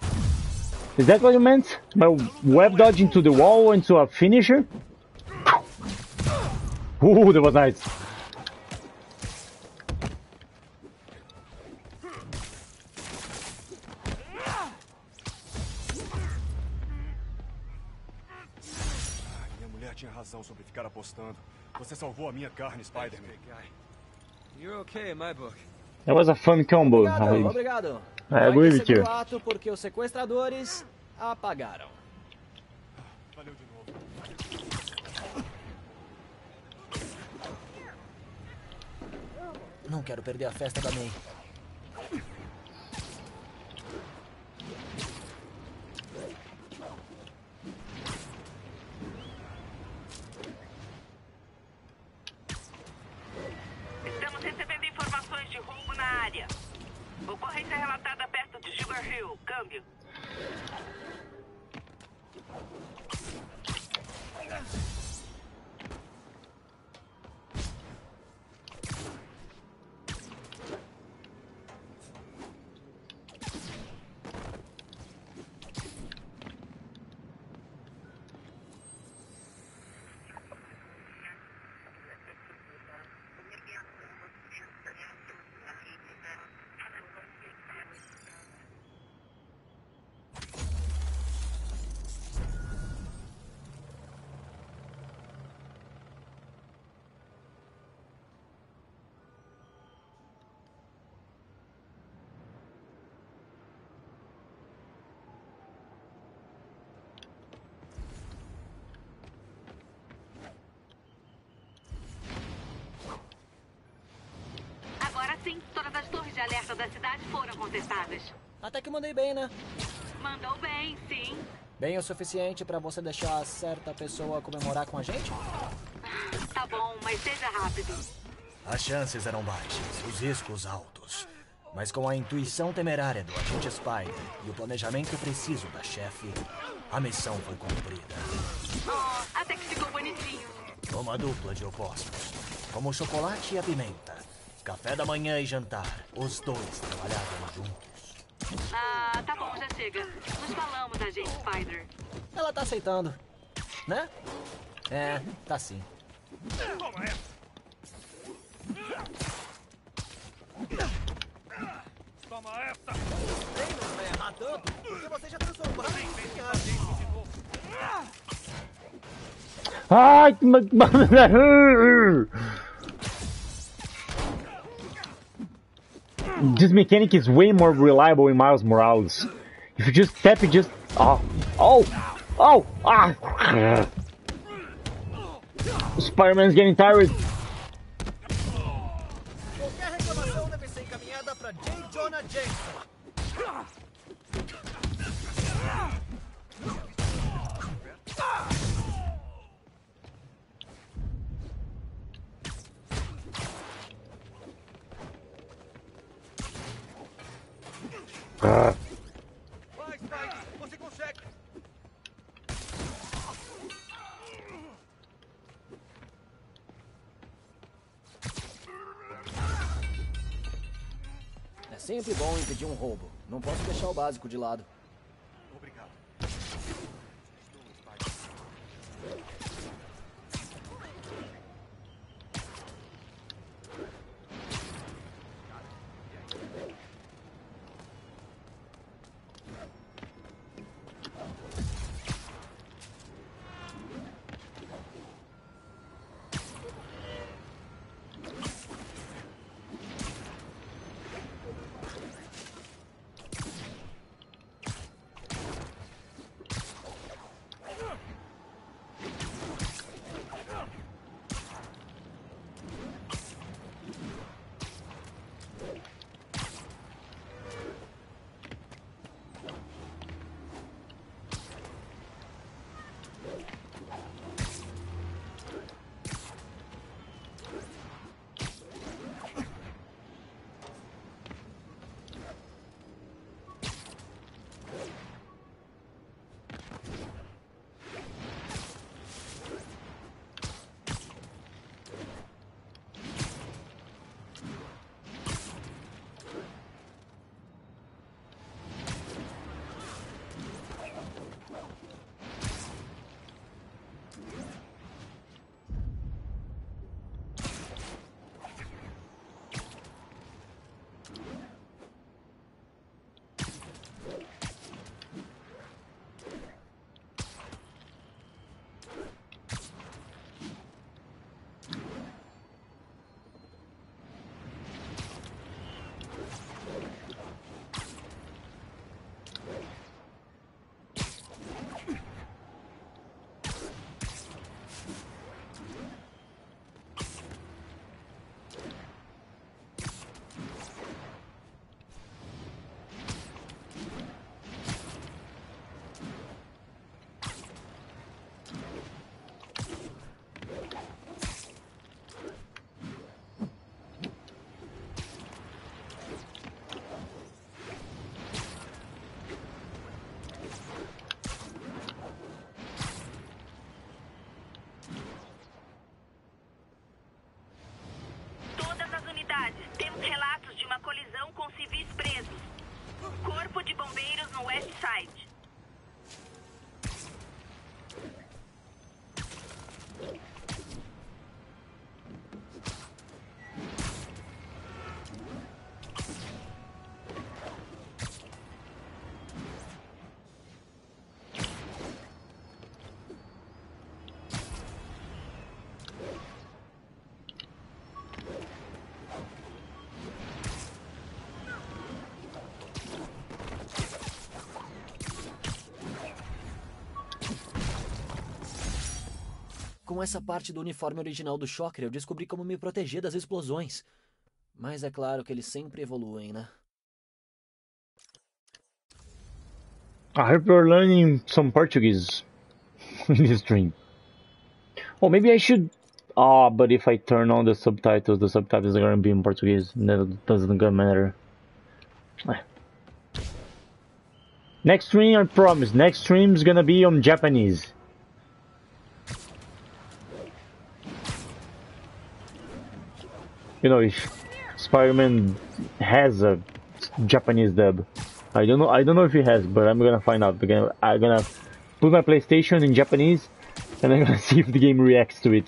Is that what you meant? My web dodge into the wall into a finisher? Ooh, that was nice. That was a fun combo. I agree with you. Não quero perder a festa da May. Estamos recebendo informações de roubo na área. Ocorrência relatada perto de Sugar Hill. Câmbio. Todas as torres de alerta da cidade foram contestadas. Até que mandei bem, né? Mandou bem, sim. Bem o suficiente pra você deixar certa pessoa comemorar com a gente? Tá bom, mas seja rápido. As chances eram baixas, os riscos altos. Mas com a intuição temerária do agente Spider e o planejamento preciso da chefe, a missão foi cumprida. Oh, até que ficou bonitinho. Uma dupla de opostos, como o chocolate e a pimenta. Café da manhã e jantar. Os dois trabalhavam juntos. Ah, tá bom, já chega. Nos falamos, agente Spider. Ela tá aceitando, né? É, tá sim. Toma essa. Toma essa. Ei, não vai errar tanto, porque você já transformou a gente. Ai, que this mechanic is way more reliable in Miles Morales. If you just tap it, just Spider-Man's getting tired. Qualquer reclamação deve ser encaminhada para J. Jonah Jameson. Vai, Spike, você consegue. É sempre bom impedir um roubo. Não posso deixar o básico de lado. Obrigado. Com essa parte do uniforme original do Shocker, eu descobri como me proteger das explosões. Mas é claro que eles sempre evoluem, né? I hope you're learning some Portuguese in this stream. Oh, maybe I should... Ah, but if I turn on the subtitles are going to be in Portuguese. That doesn't matter. Next stream, I promise. Next stream is going to be on Japanese. You know, if Spider-Man has a Japanese dub. I don't know if he has, but I'm gonna find out. I'm gonna put my PlayStation in Japanese, and I'm gonna see if the game reacts to it.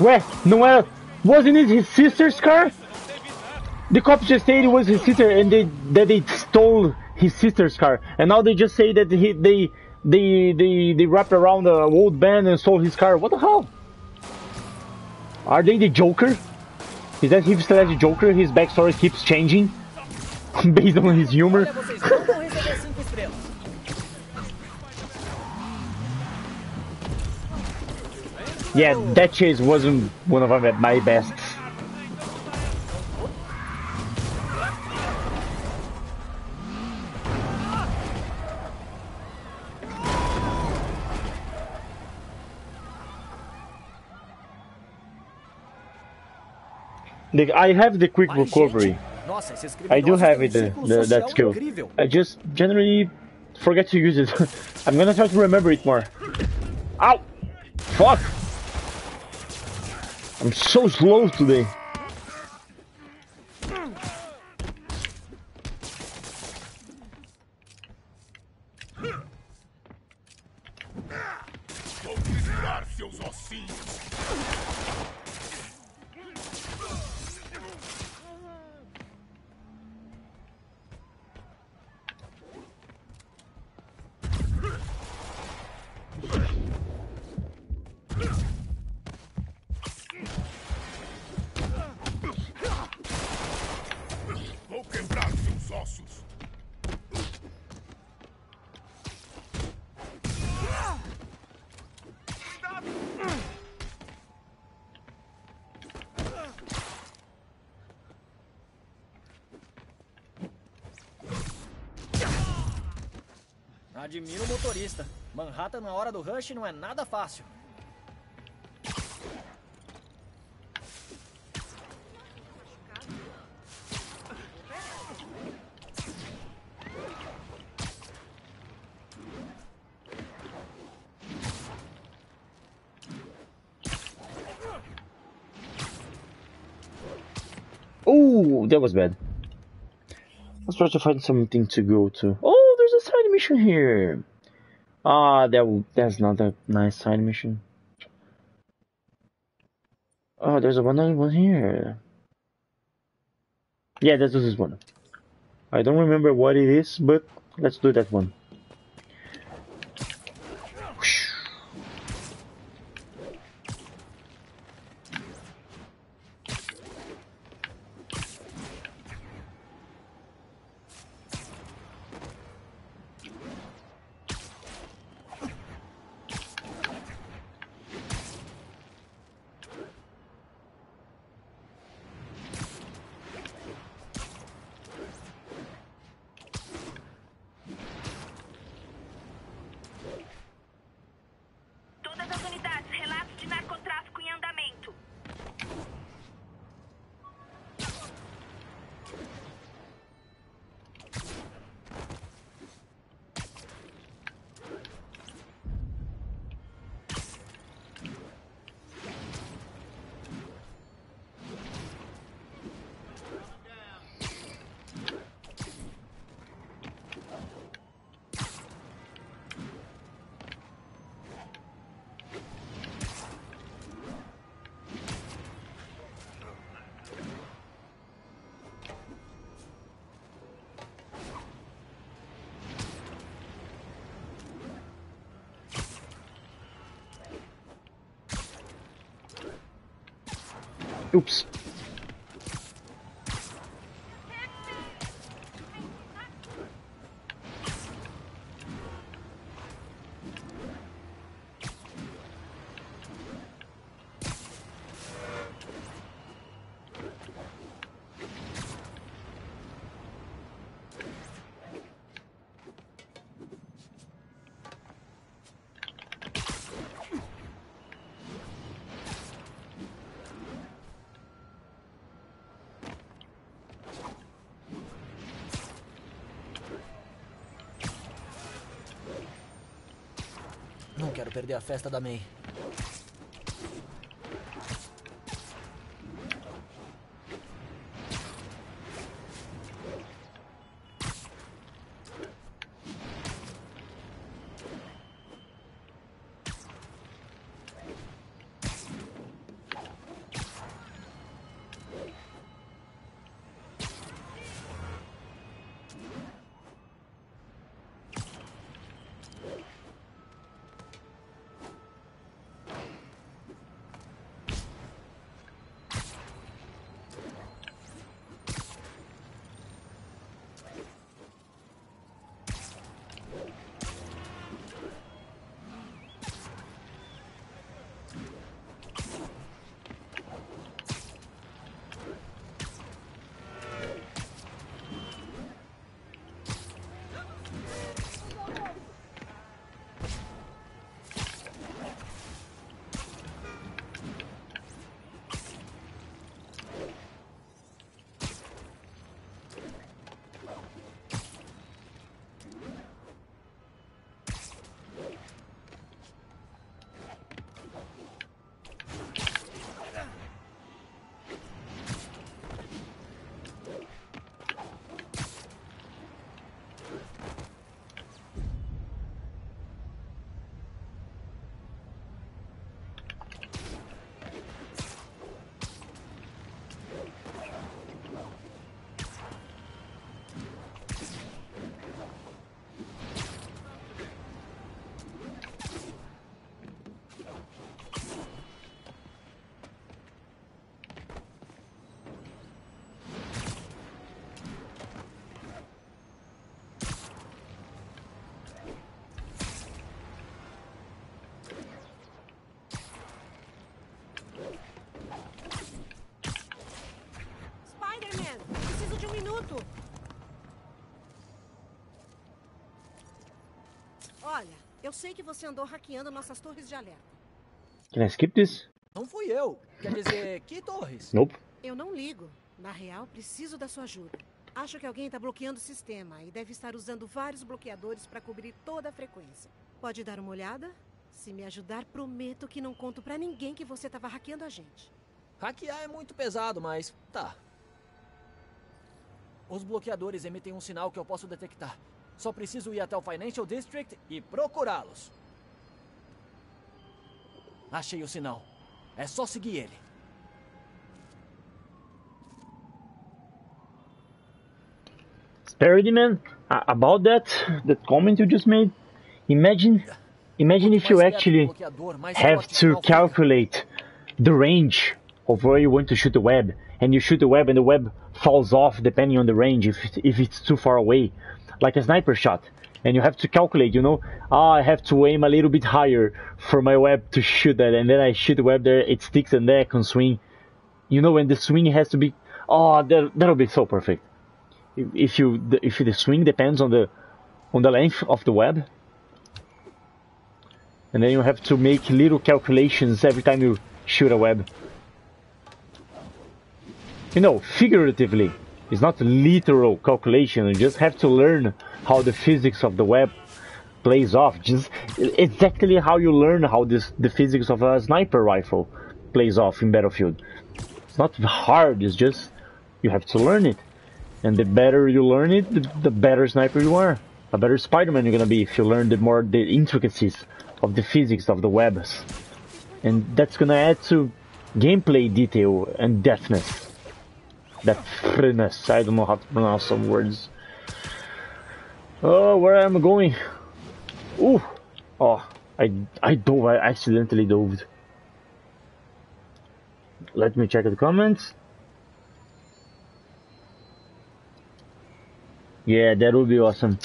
Where? No, wasn't it his sister's car? The cops just said it was his sister, and that they stole his sister's car, and now they just say that they wrapped around an old man and stole his car. What the hell? Are they the Joker? Is that him still as the Joker? His backstory keeps changing based on his humor. Yeah, that chase wasn't one of them at my best. I have the quick recovery. I do have it, that skill. I just generally forget to use it. I'm gonna try to remember it more. Ow! Fuck! I'm so slow today. Admiro o motorista. Manhattan na hora do rush não é nada fácil. Oh, that was bad. Let's try to find something to go to. Oh, there's a side mission here. Ah, that's not a nice side mission. Oh, there's another one here. Yeah, let's do this one. I don't remember what it is, but let's do that one. Oops. Quero perder a festa da May. Eu sei que você andou hackeando nossas torres de alerta. Can I skip this? Não fui eu. Quer dizer, que torres? Nope. Eu não ligo. Na real, preciso da sua ajuda. Acho que alguém está bloqueando o sistema e deve estar usando vários bloqueadores para cobrir toda a frequência. Pode dar uma olhada? Se me ajudar, prometo que não conto pra ninguém que você tava hackeando a gente. Hackear é muito pesado, mas tá. Os bloqueadores emitem um sinal que eu posso detectar. Só preciso ir até o Financial District e procurá-los. Achei o sinal. É só seguir ele. Parody man, about that comment you just made. Imagine if you actually have to calculate the range of where you want to shoot the web, and you shoot the web and the web falls off depending on the range if it's too far away, like a sniper shot, and you have to calculate, you know, I have to aim a little bit higher for my web to shoot that, and then I shoot the web there, it sticks, and then I can swing, you know, and the swing has to be, oh, that'll be so perfect. If the swing depends on the length of the web, and then you have to make little calculations every time you shoot a web. You know, figuratively, it's not literal calculation. You just have to learn how the physics of the web plays off. Just exactly how you learn how the physics of a sniper rifle plays off in Battlefield. It's not hard. It's just you have to learn it. And the better you learn it, the better sniper you are. A better Spider-Man you're gonna be if you learn the intricacies of the physics of the webs. And that's gonna add to gameplay detail and deftness. Deftness, I don't know how to pronounce some words. Oh, where am I going? Ooh! Oh, I dove, I accidentally dove. Let me check the comments. Yeah, that would be awesome.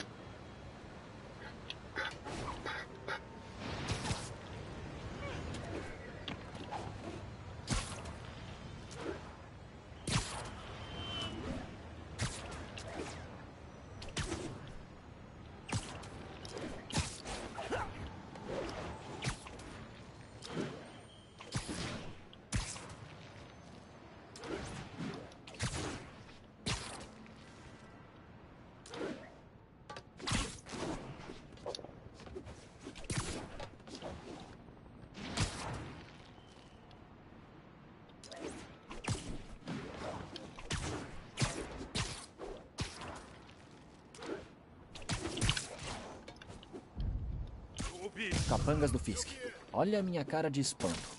Capangas do Fisk. Olha a minha cara de espanto.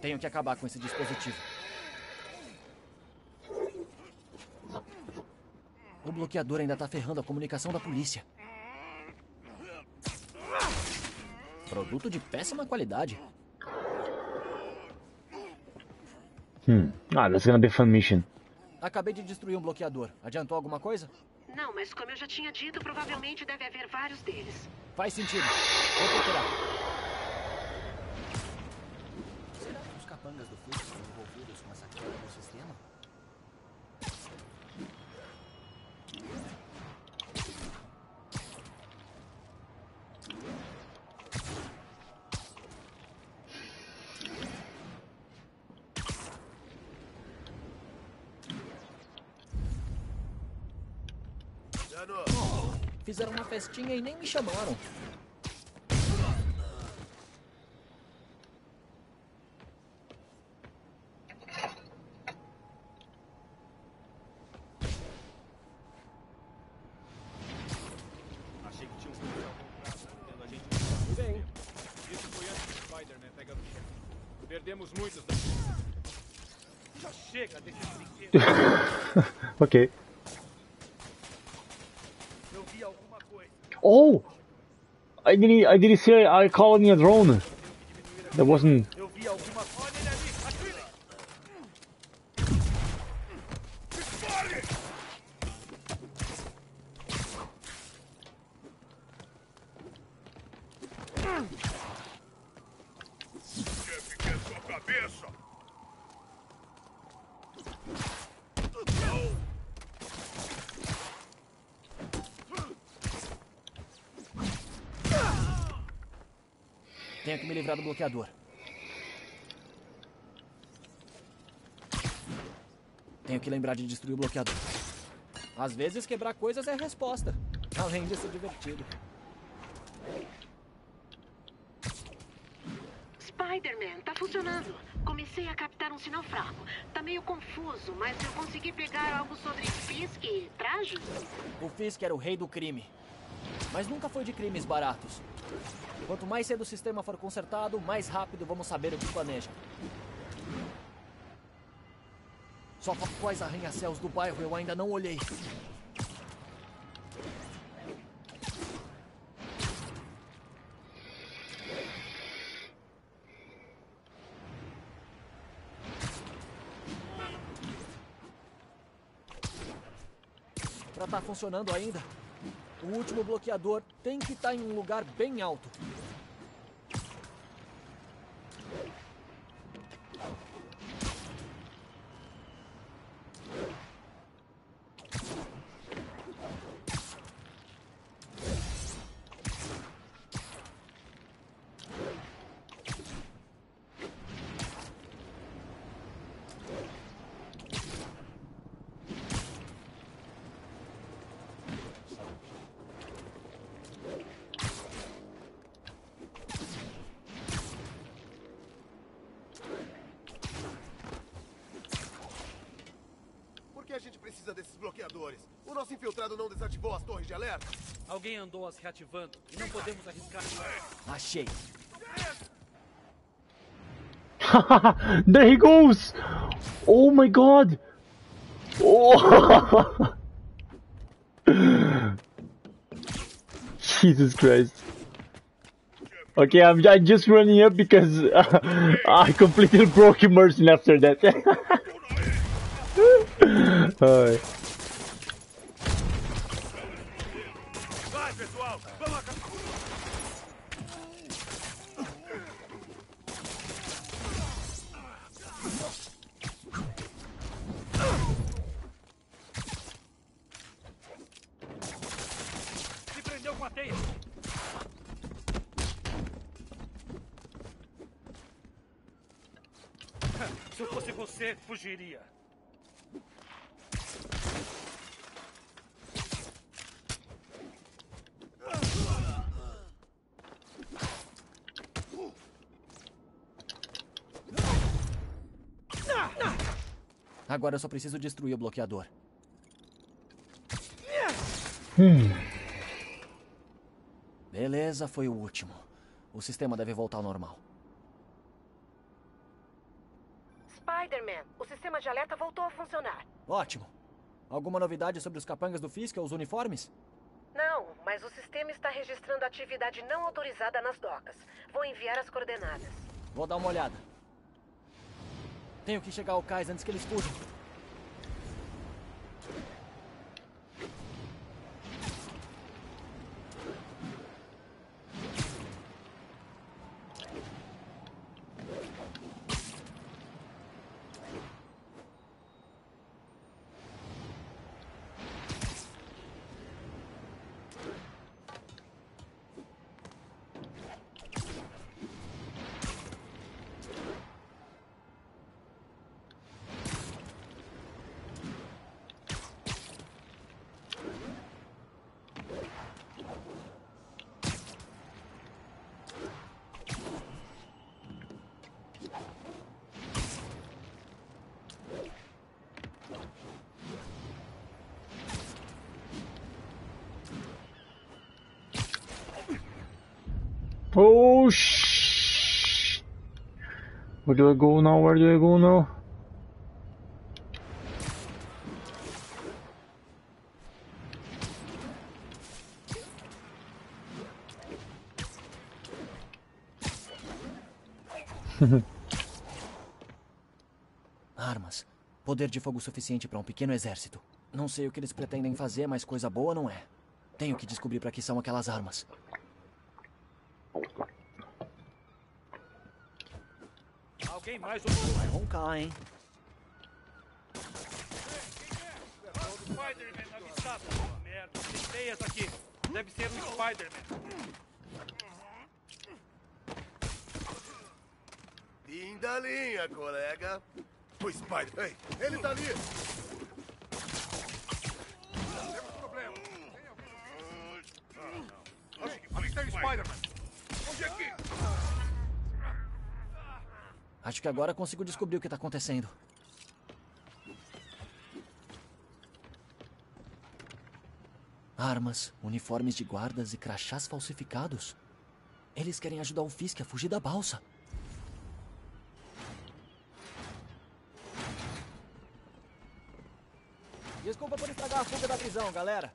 Tenho que acabar com esse dispositivo. O bloqueador ainda tá ferrando a comunicação da polícia. Produto de péssima qualidade. Ah, that's gonna be a fun mission. Acabei de destruir um bloqueador. Adiantou alguma coisa? Não, mas como eu já tinha dito, provavelmente deve haver vários deles. Faz sentido. Vou procurar. Fizeram uma festinha e nem me chamaram. Ok. Oh! I didn't say I called in a drone. That wasn't... Tenho que me livrar do bloqueador. Tenho que lembrar de destruir o bloqueador. Às vezes quebrar coisas é a resposta. Além de ser divertido. Spider-Man, tá funcionando. Comecei a captar sinal fraco. Tá meio confuso, mas eu consegui pegar algo sobre Fisk e trajes. O Fisk era o rei do crime. Mas nunca foi de crimes baratos. Quanto mais cedo o sistema for consertado, mais rápido vamos saber o que planeja. Só para quais arranha-céus do bairro eu ainda não olhei. Pra tá funcionando ainda, o último bloqueador tem que estar em um lugar bem alto. O nosso infiltrado não desativou as torres de alerta. Alguém andou as reativando e não podemos arriscar. Achei. There he goes! Oh my god! Oh! Jesus Christ. Okay, I'm just running up because I completely broke immersion after that. Alright. Se eu fosse você, fugiria. Agora eu só preciso destruir o bloqueador. Beleza, foi o último. O sistema deve voltar ao normal. Spider-Man, o sistema de alerta voltou a funcionar. Ótimo. Alguma novidade sobre os capangas do Fisk ou os uniformes? Não, mas o sistema está registrando atividade não autorizada nas docas. Vou enviar as coordenadas. Vou dar uma olhada. Tenho que chegar ao cais antes que eles fujam. Oh, Where do I go now? Where do I go now? Armas. Poder de fogo suficiente para um pequeno exército. Não sei o que eles pretendem fazer, mas coisa boa não é. Tenho que descobrir para que são aquelas armas. Alguém mais um... Vai roncar, hein? Spider-Man avistado. Merda, tem teias aqui. Deve ser um Spider-Man. Fim da linha, colega. O Spider... Ei, ele tá ali! Temos problema. Acho que ali tem o Spider-Man. Onde é que... Acho que agora consigo descobrir o que tá acontecendo. Armas, uniformes de guardas e crachás falsificados. Eles querem ajudar o Fisk a fugir da balsa. Desculpa por estragar a fuga da prisão, galera.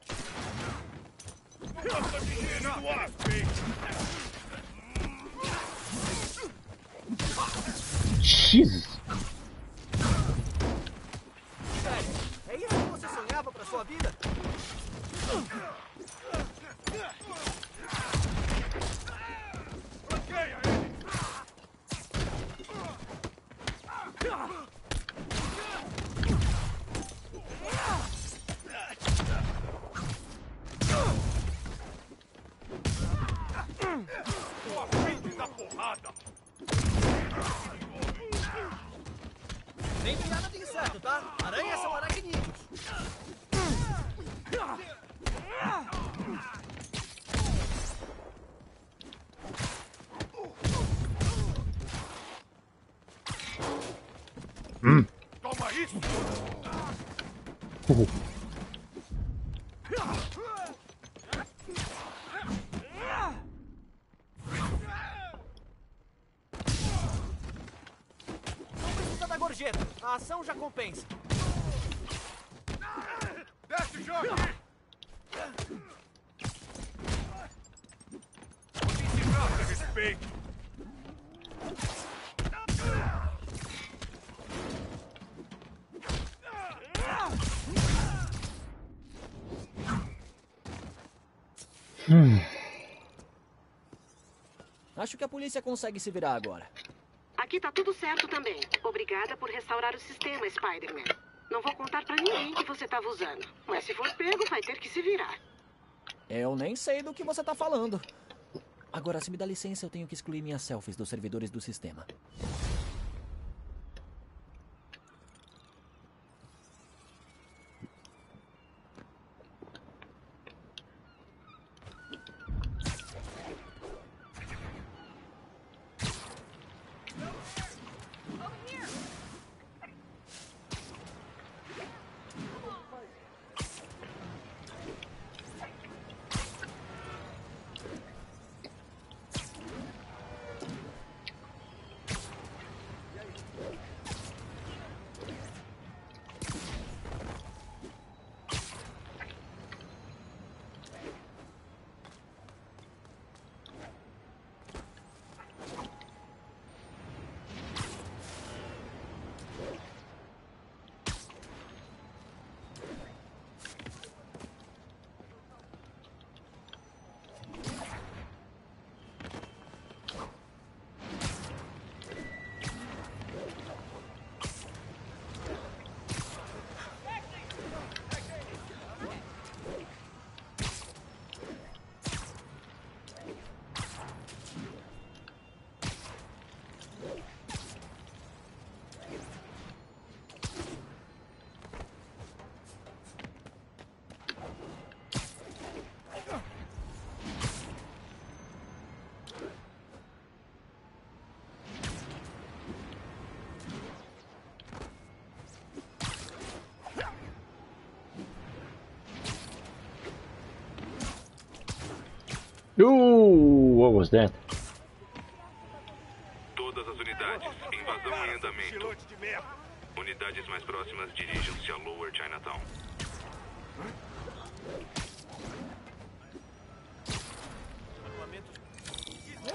Jesus! É isso que você sonhava pra sua vida? Nem tem nada de inseto, tá? Aranhas são aracnídeos. Toma isso! A ação já compensa. Desce o jogo! Respeito! Acho que a polícia consegue se virar agora. Aqui tá tudo certo também. Obrigada por restaurar o sistema, Spider-Man. Não vou contar pra ninguém que você tava usando. Mas se for pego, vai ter que se virar. Eu nem sei do que você tá falando. Agora, se me dá licença, eu tenho que excluir minhas selfies dos servidores do sistema. Ooh, what was that? Todas as oportunidades. Invasão em andamento. Unidades mais próximas dirijam-se a Lower Chinatown.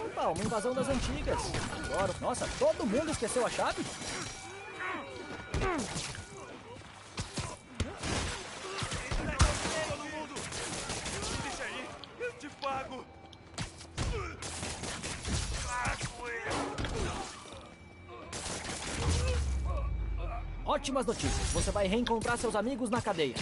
Opa, uma invasão das antigas. Agora, nossa, todo mundo esqueceu a chave? Ótimas notícias. Você vai reencontrar seus amigos na cadeia.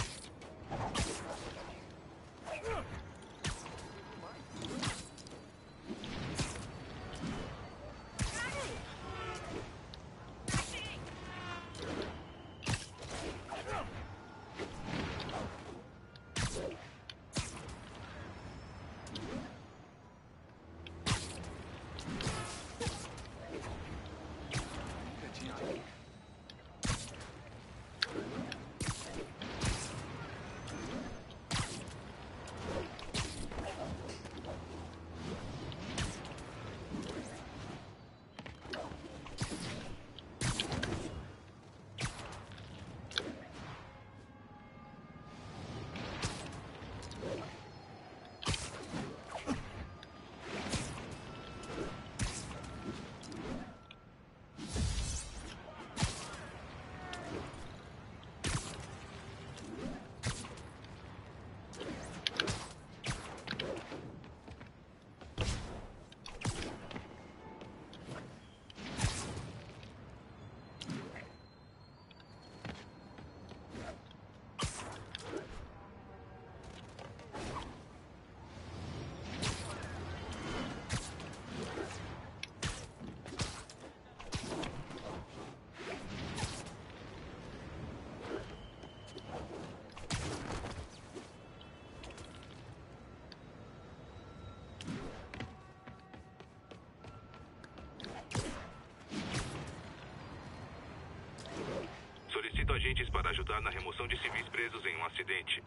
Agentes para ajudar na remoção de civis presos em um acidente.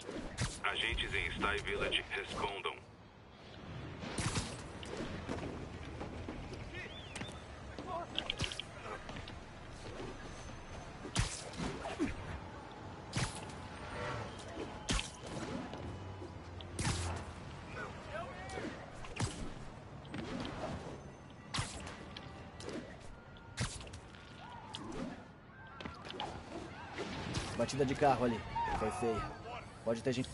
Agentes em Sky Village, respondam. Batida de carro ali. Foi feia. Pode ter gente...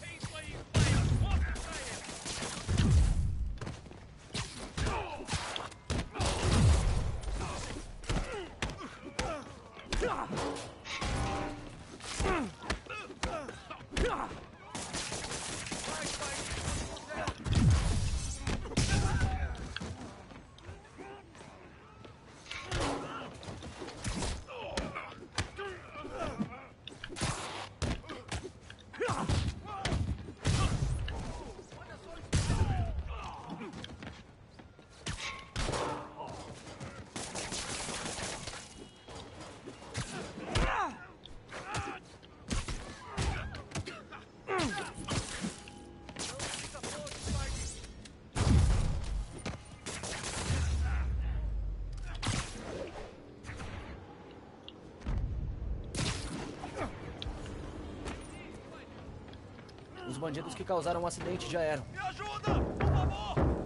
Os bandidos que causaram um acidente já eram. Me ajuda, por favor!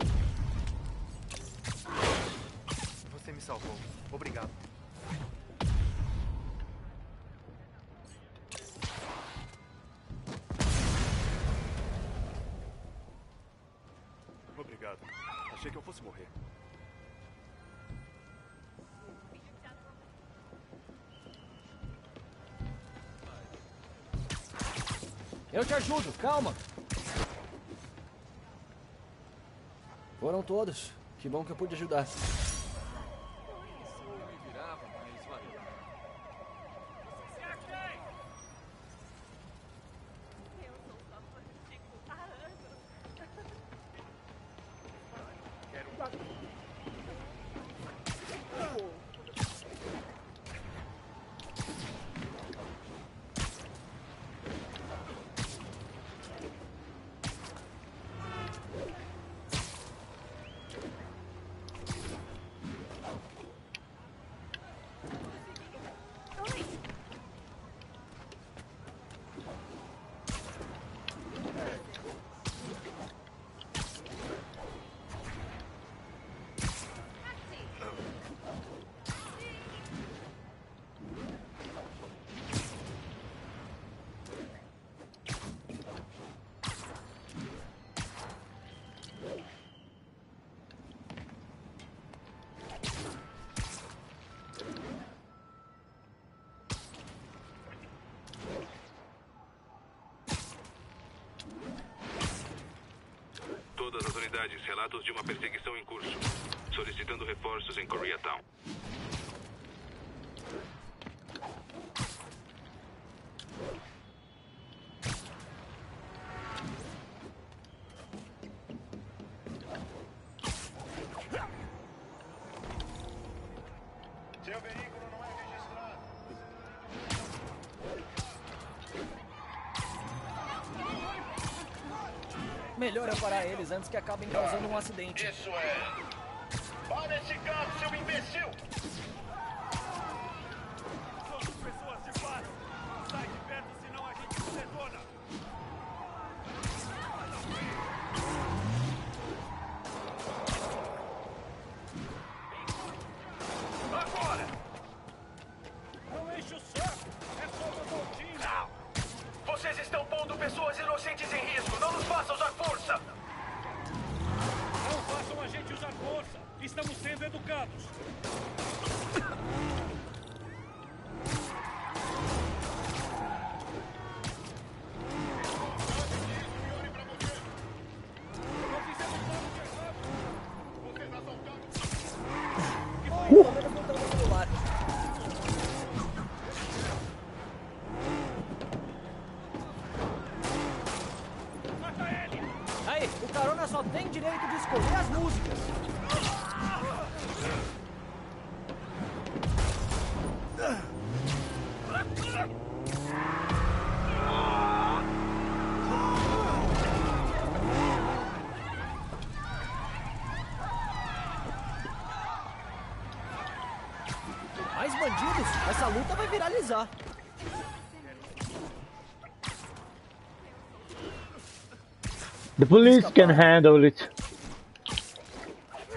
Você me salvou. Obrigado. Obrigado. Achei que eu fosse morrer. Eu te ajudo, calma. Foram todos. Que bom que eu pude ajudar. autoridades relatos de uma perseguição em curso, solicitando reforços em Koreatown. Melhor eu parar eles antes que acabem causando um acidente. Isso é. Para esse carro, seu imbecil! Somos pessoas de paz. Sai de perto, senão a gente se detona. Agora! Não enche o saco! É só uma voltinha! Não! Vocês estão pondo pessoas inocentes em risco! Não nos façam usar força! Não façam a gente usar força! Estamos sendo educados! Essa luta vai viralizar. The police can handle it.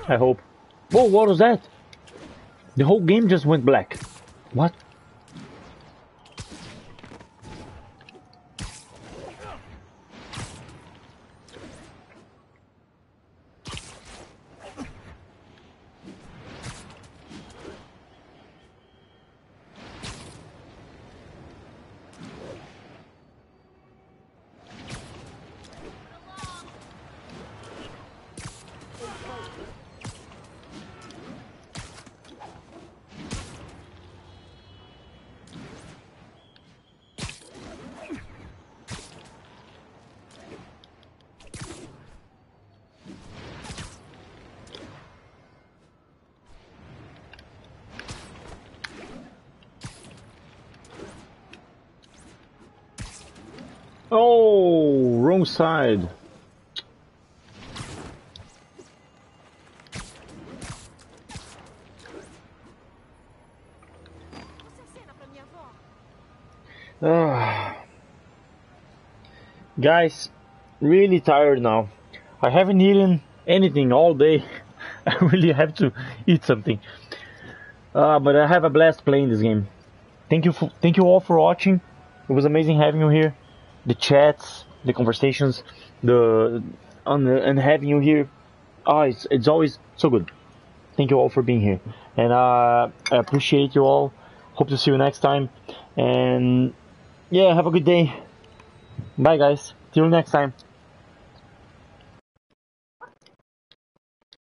I hope. Whoa, what was that? The whole game just went black. What? Oh, wrong side. Guys, really tired now. I haven't eaten anything all day. I really have to eat something. But I have a blast playing this game. Thank you all for watching. It was amazing having you here. The chats, the conversations, and having you here, it's always so good. Thank you all for being here, and I appreciate you all. Hope to see you next time, and yeah, have a good day. Bye, guys. Till next time.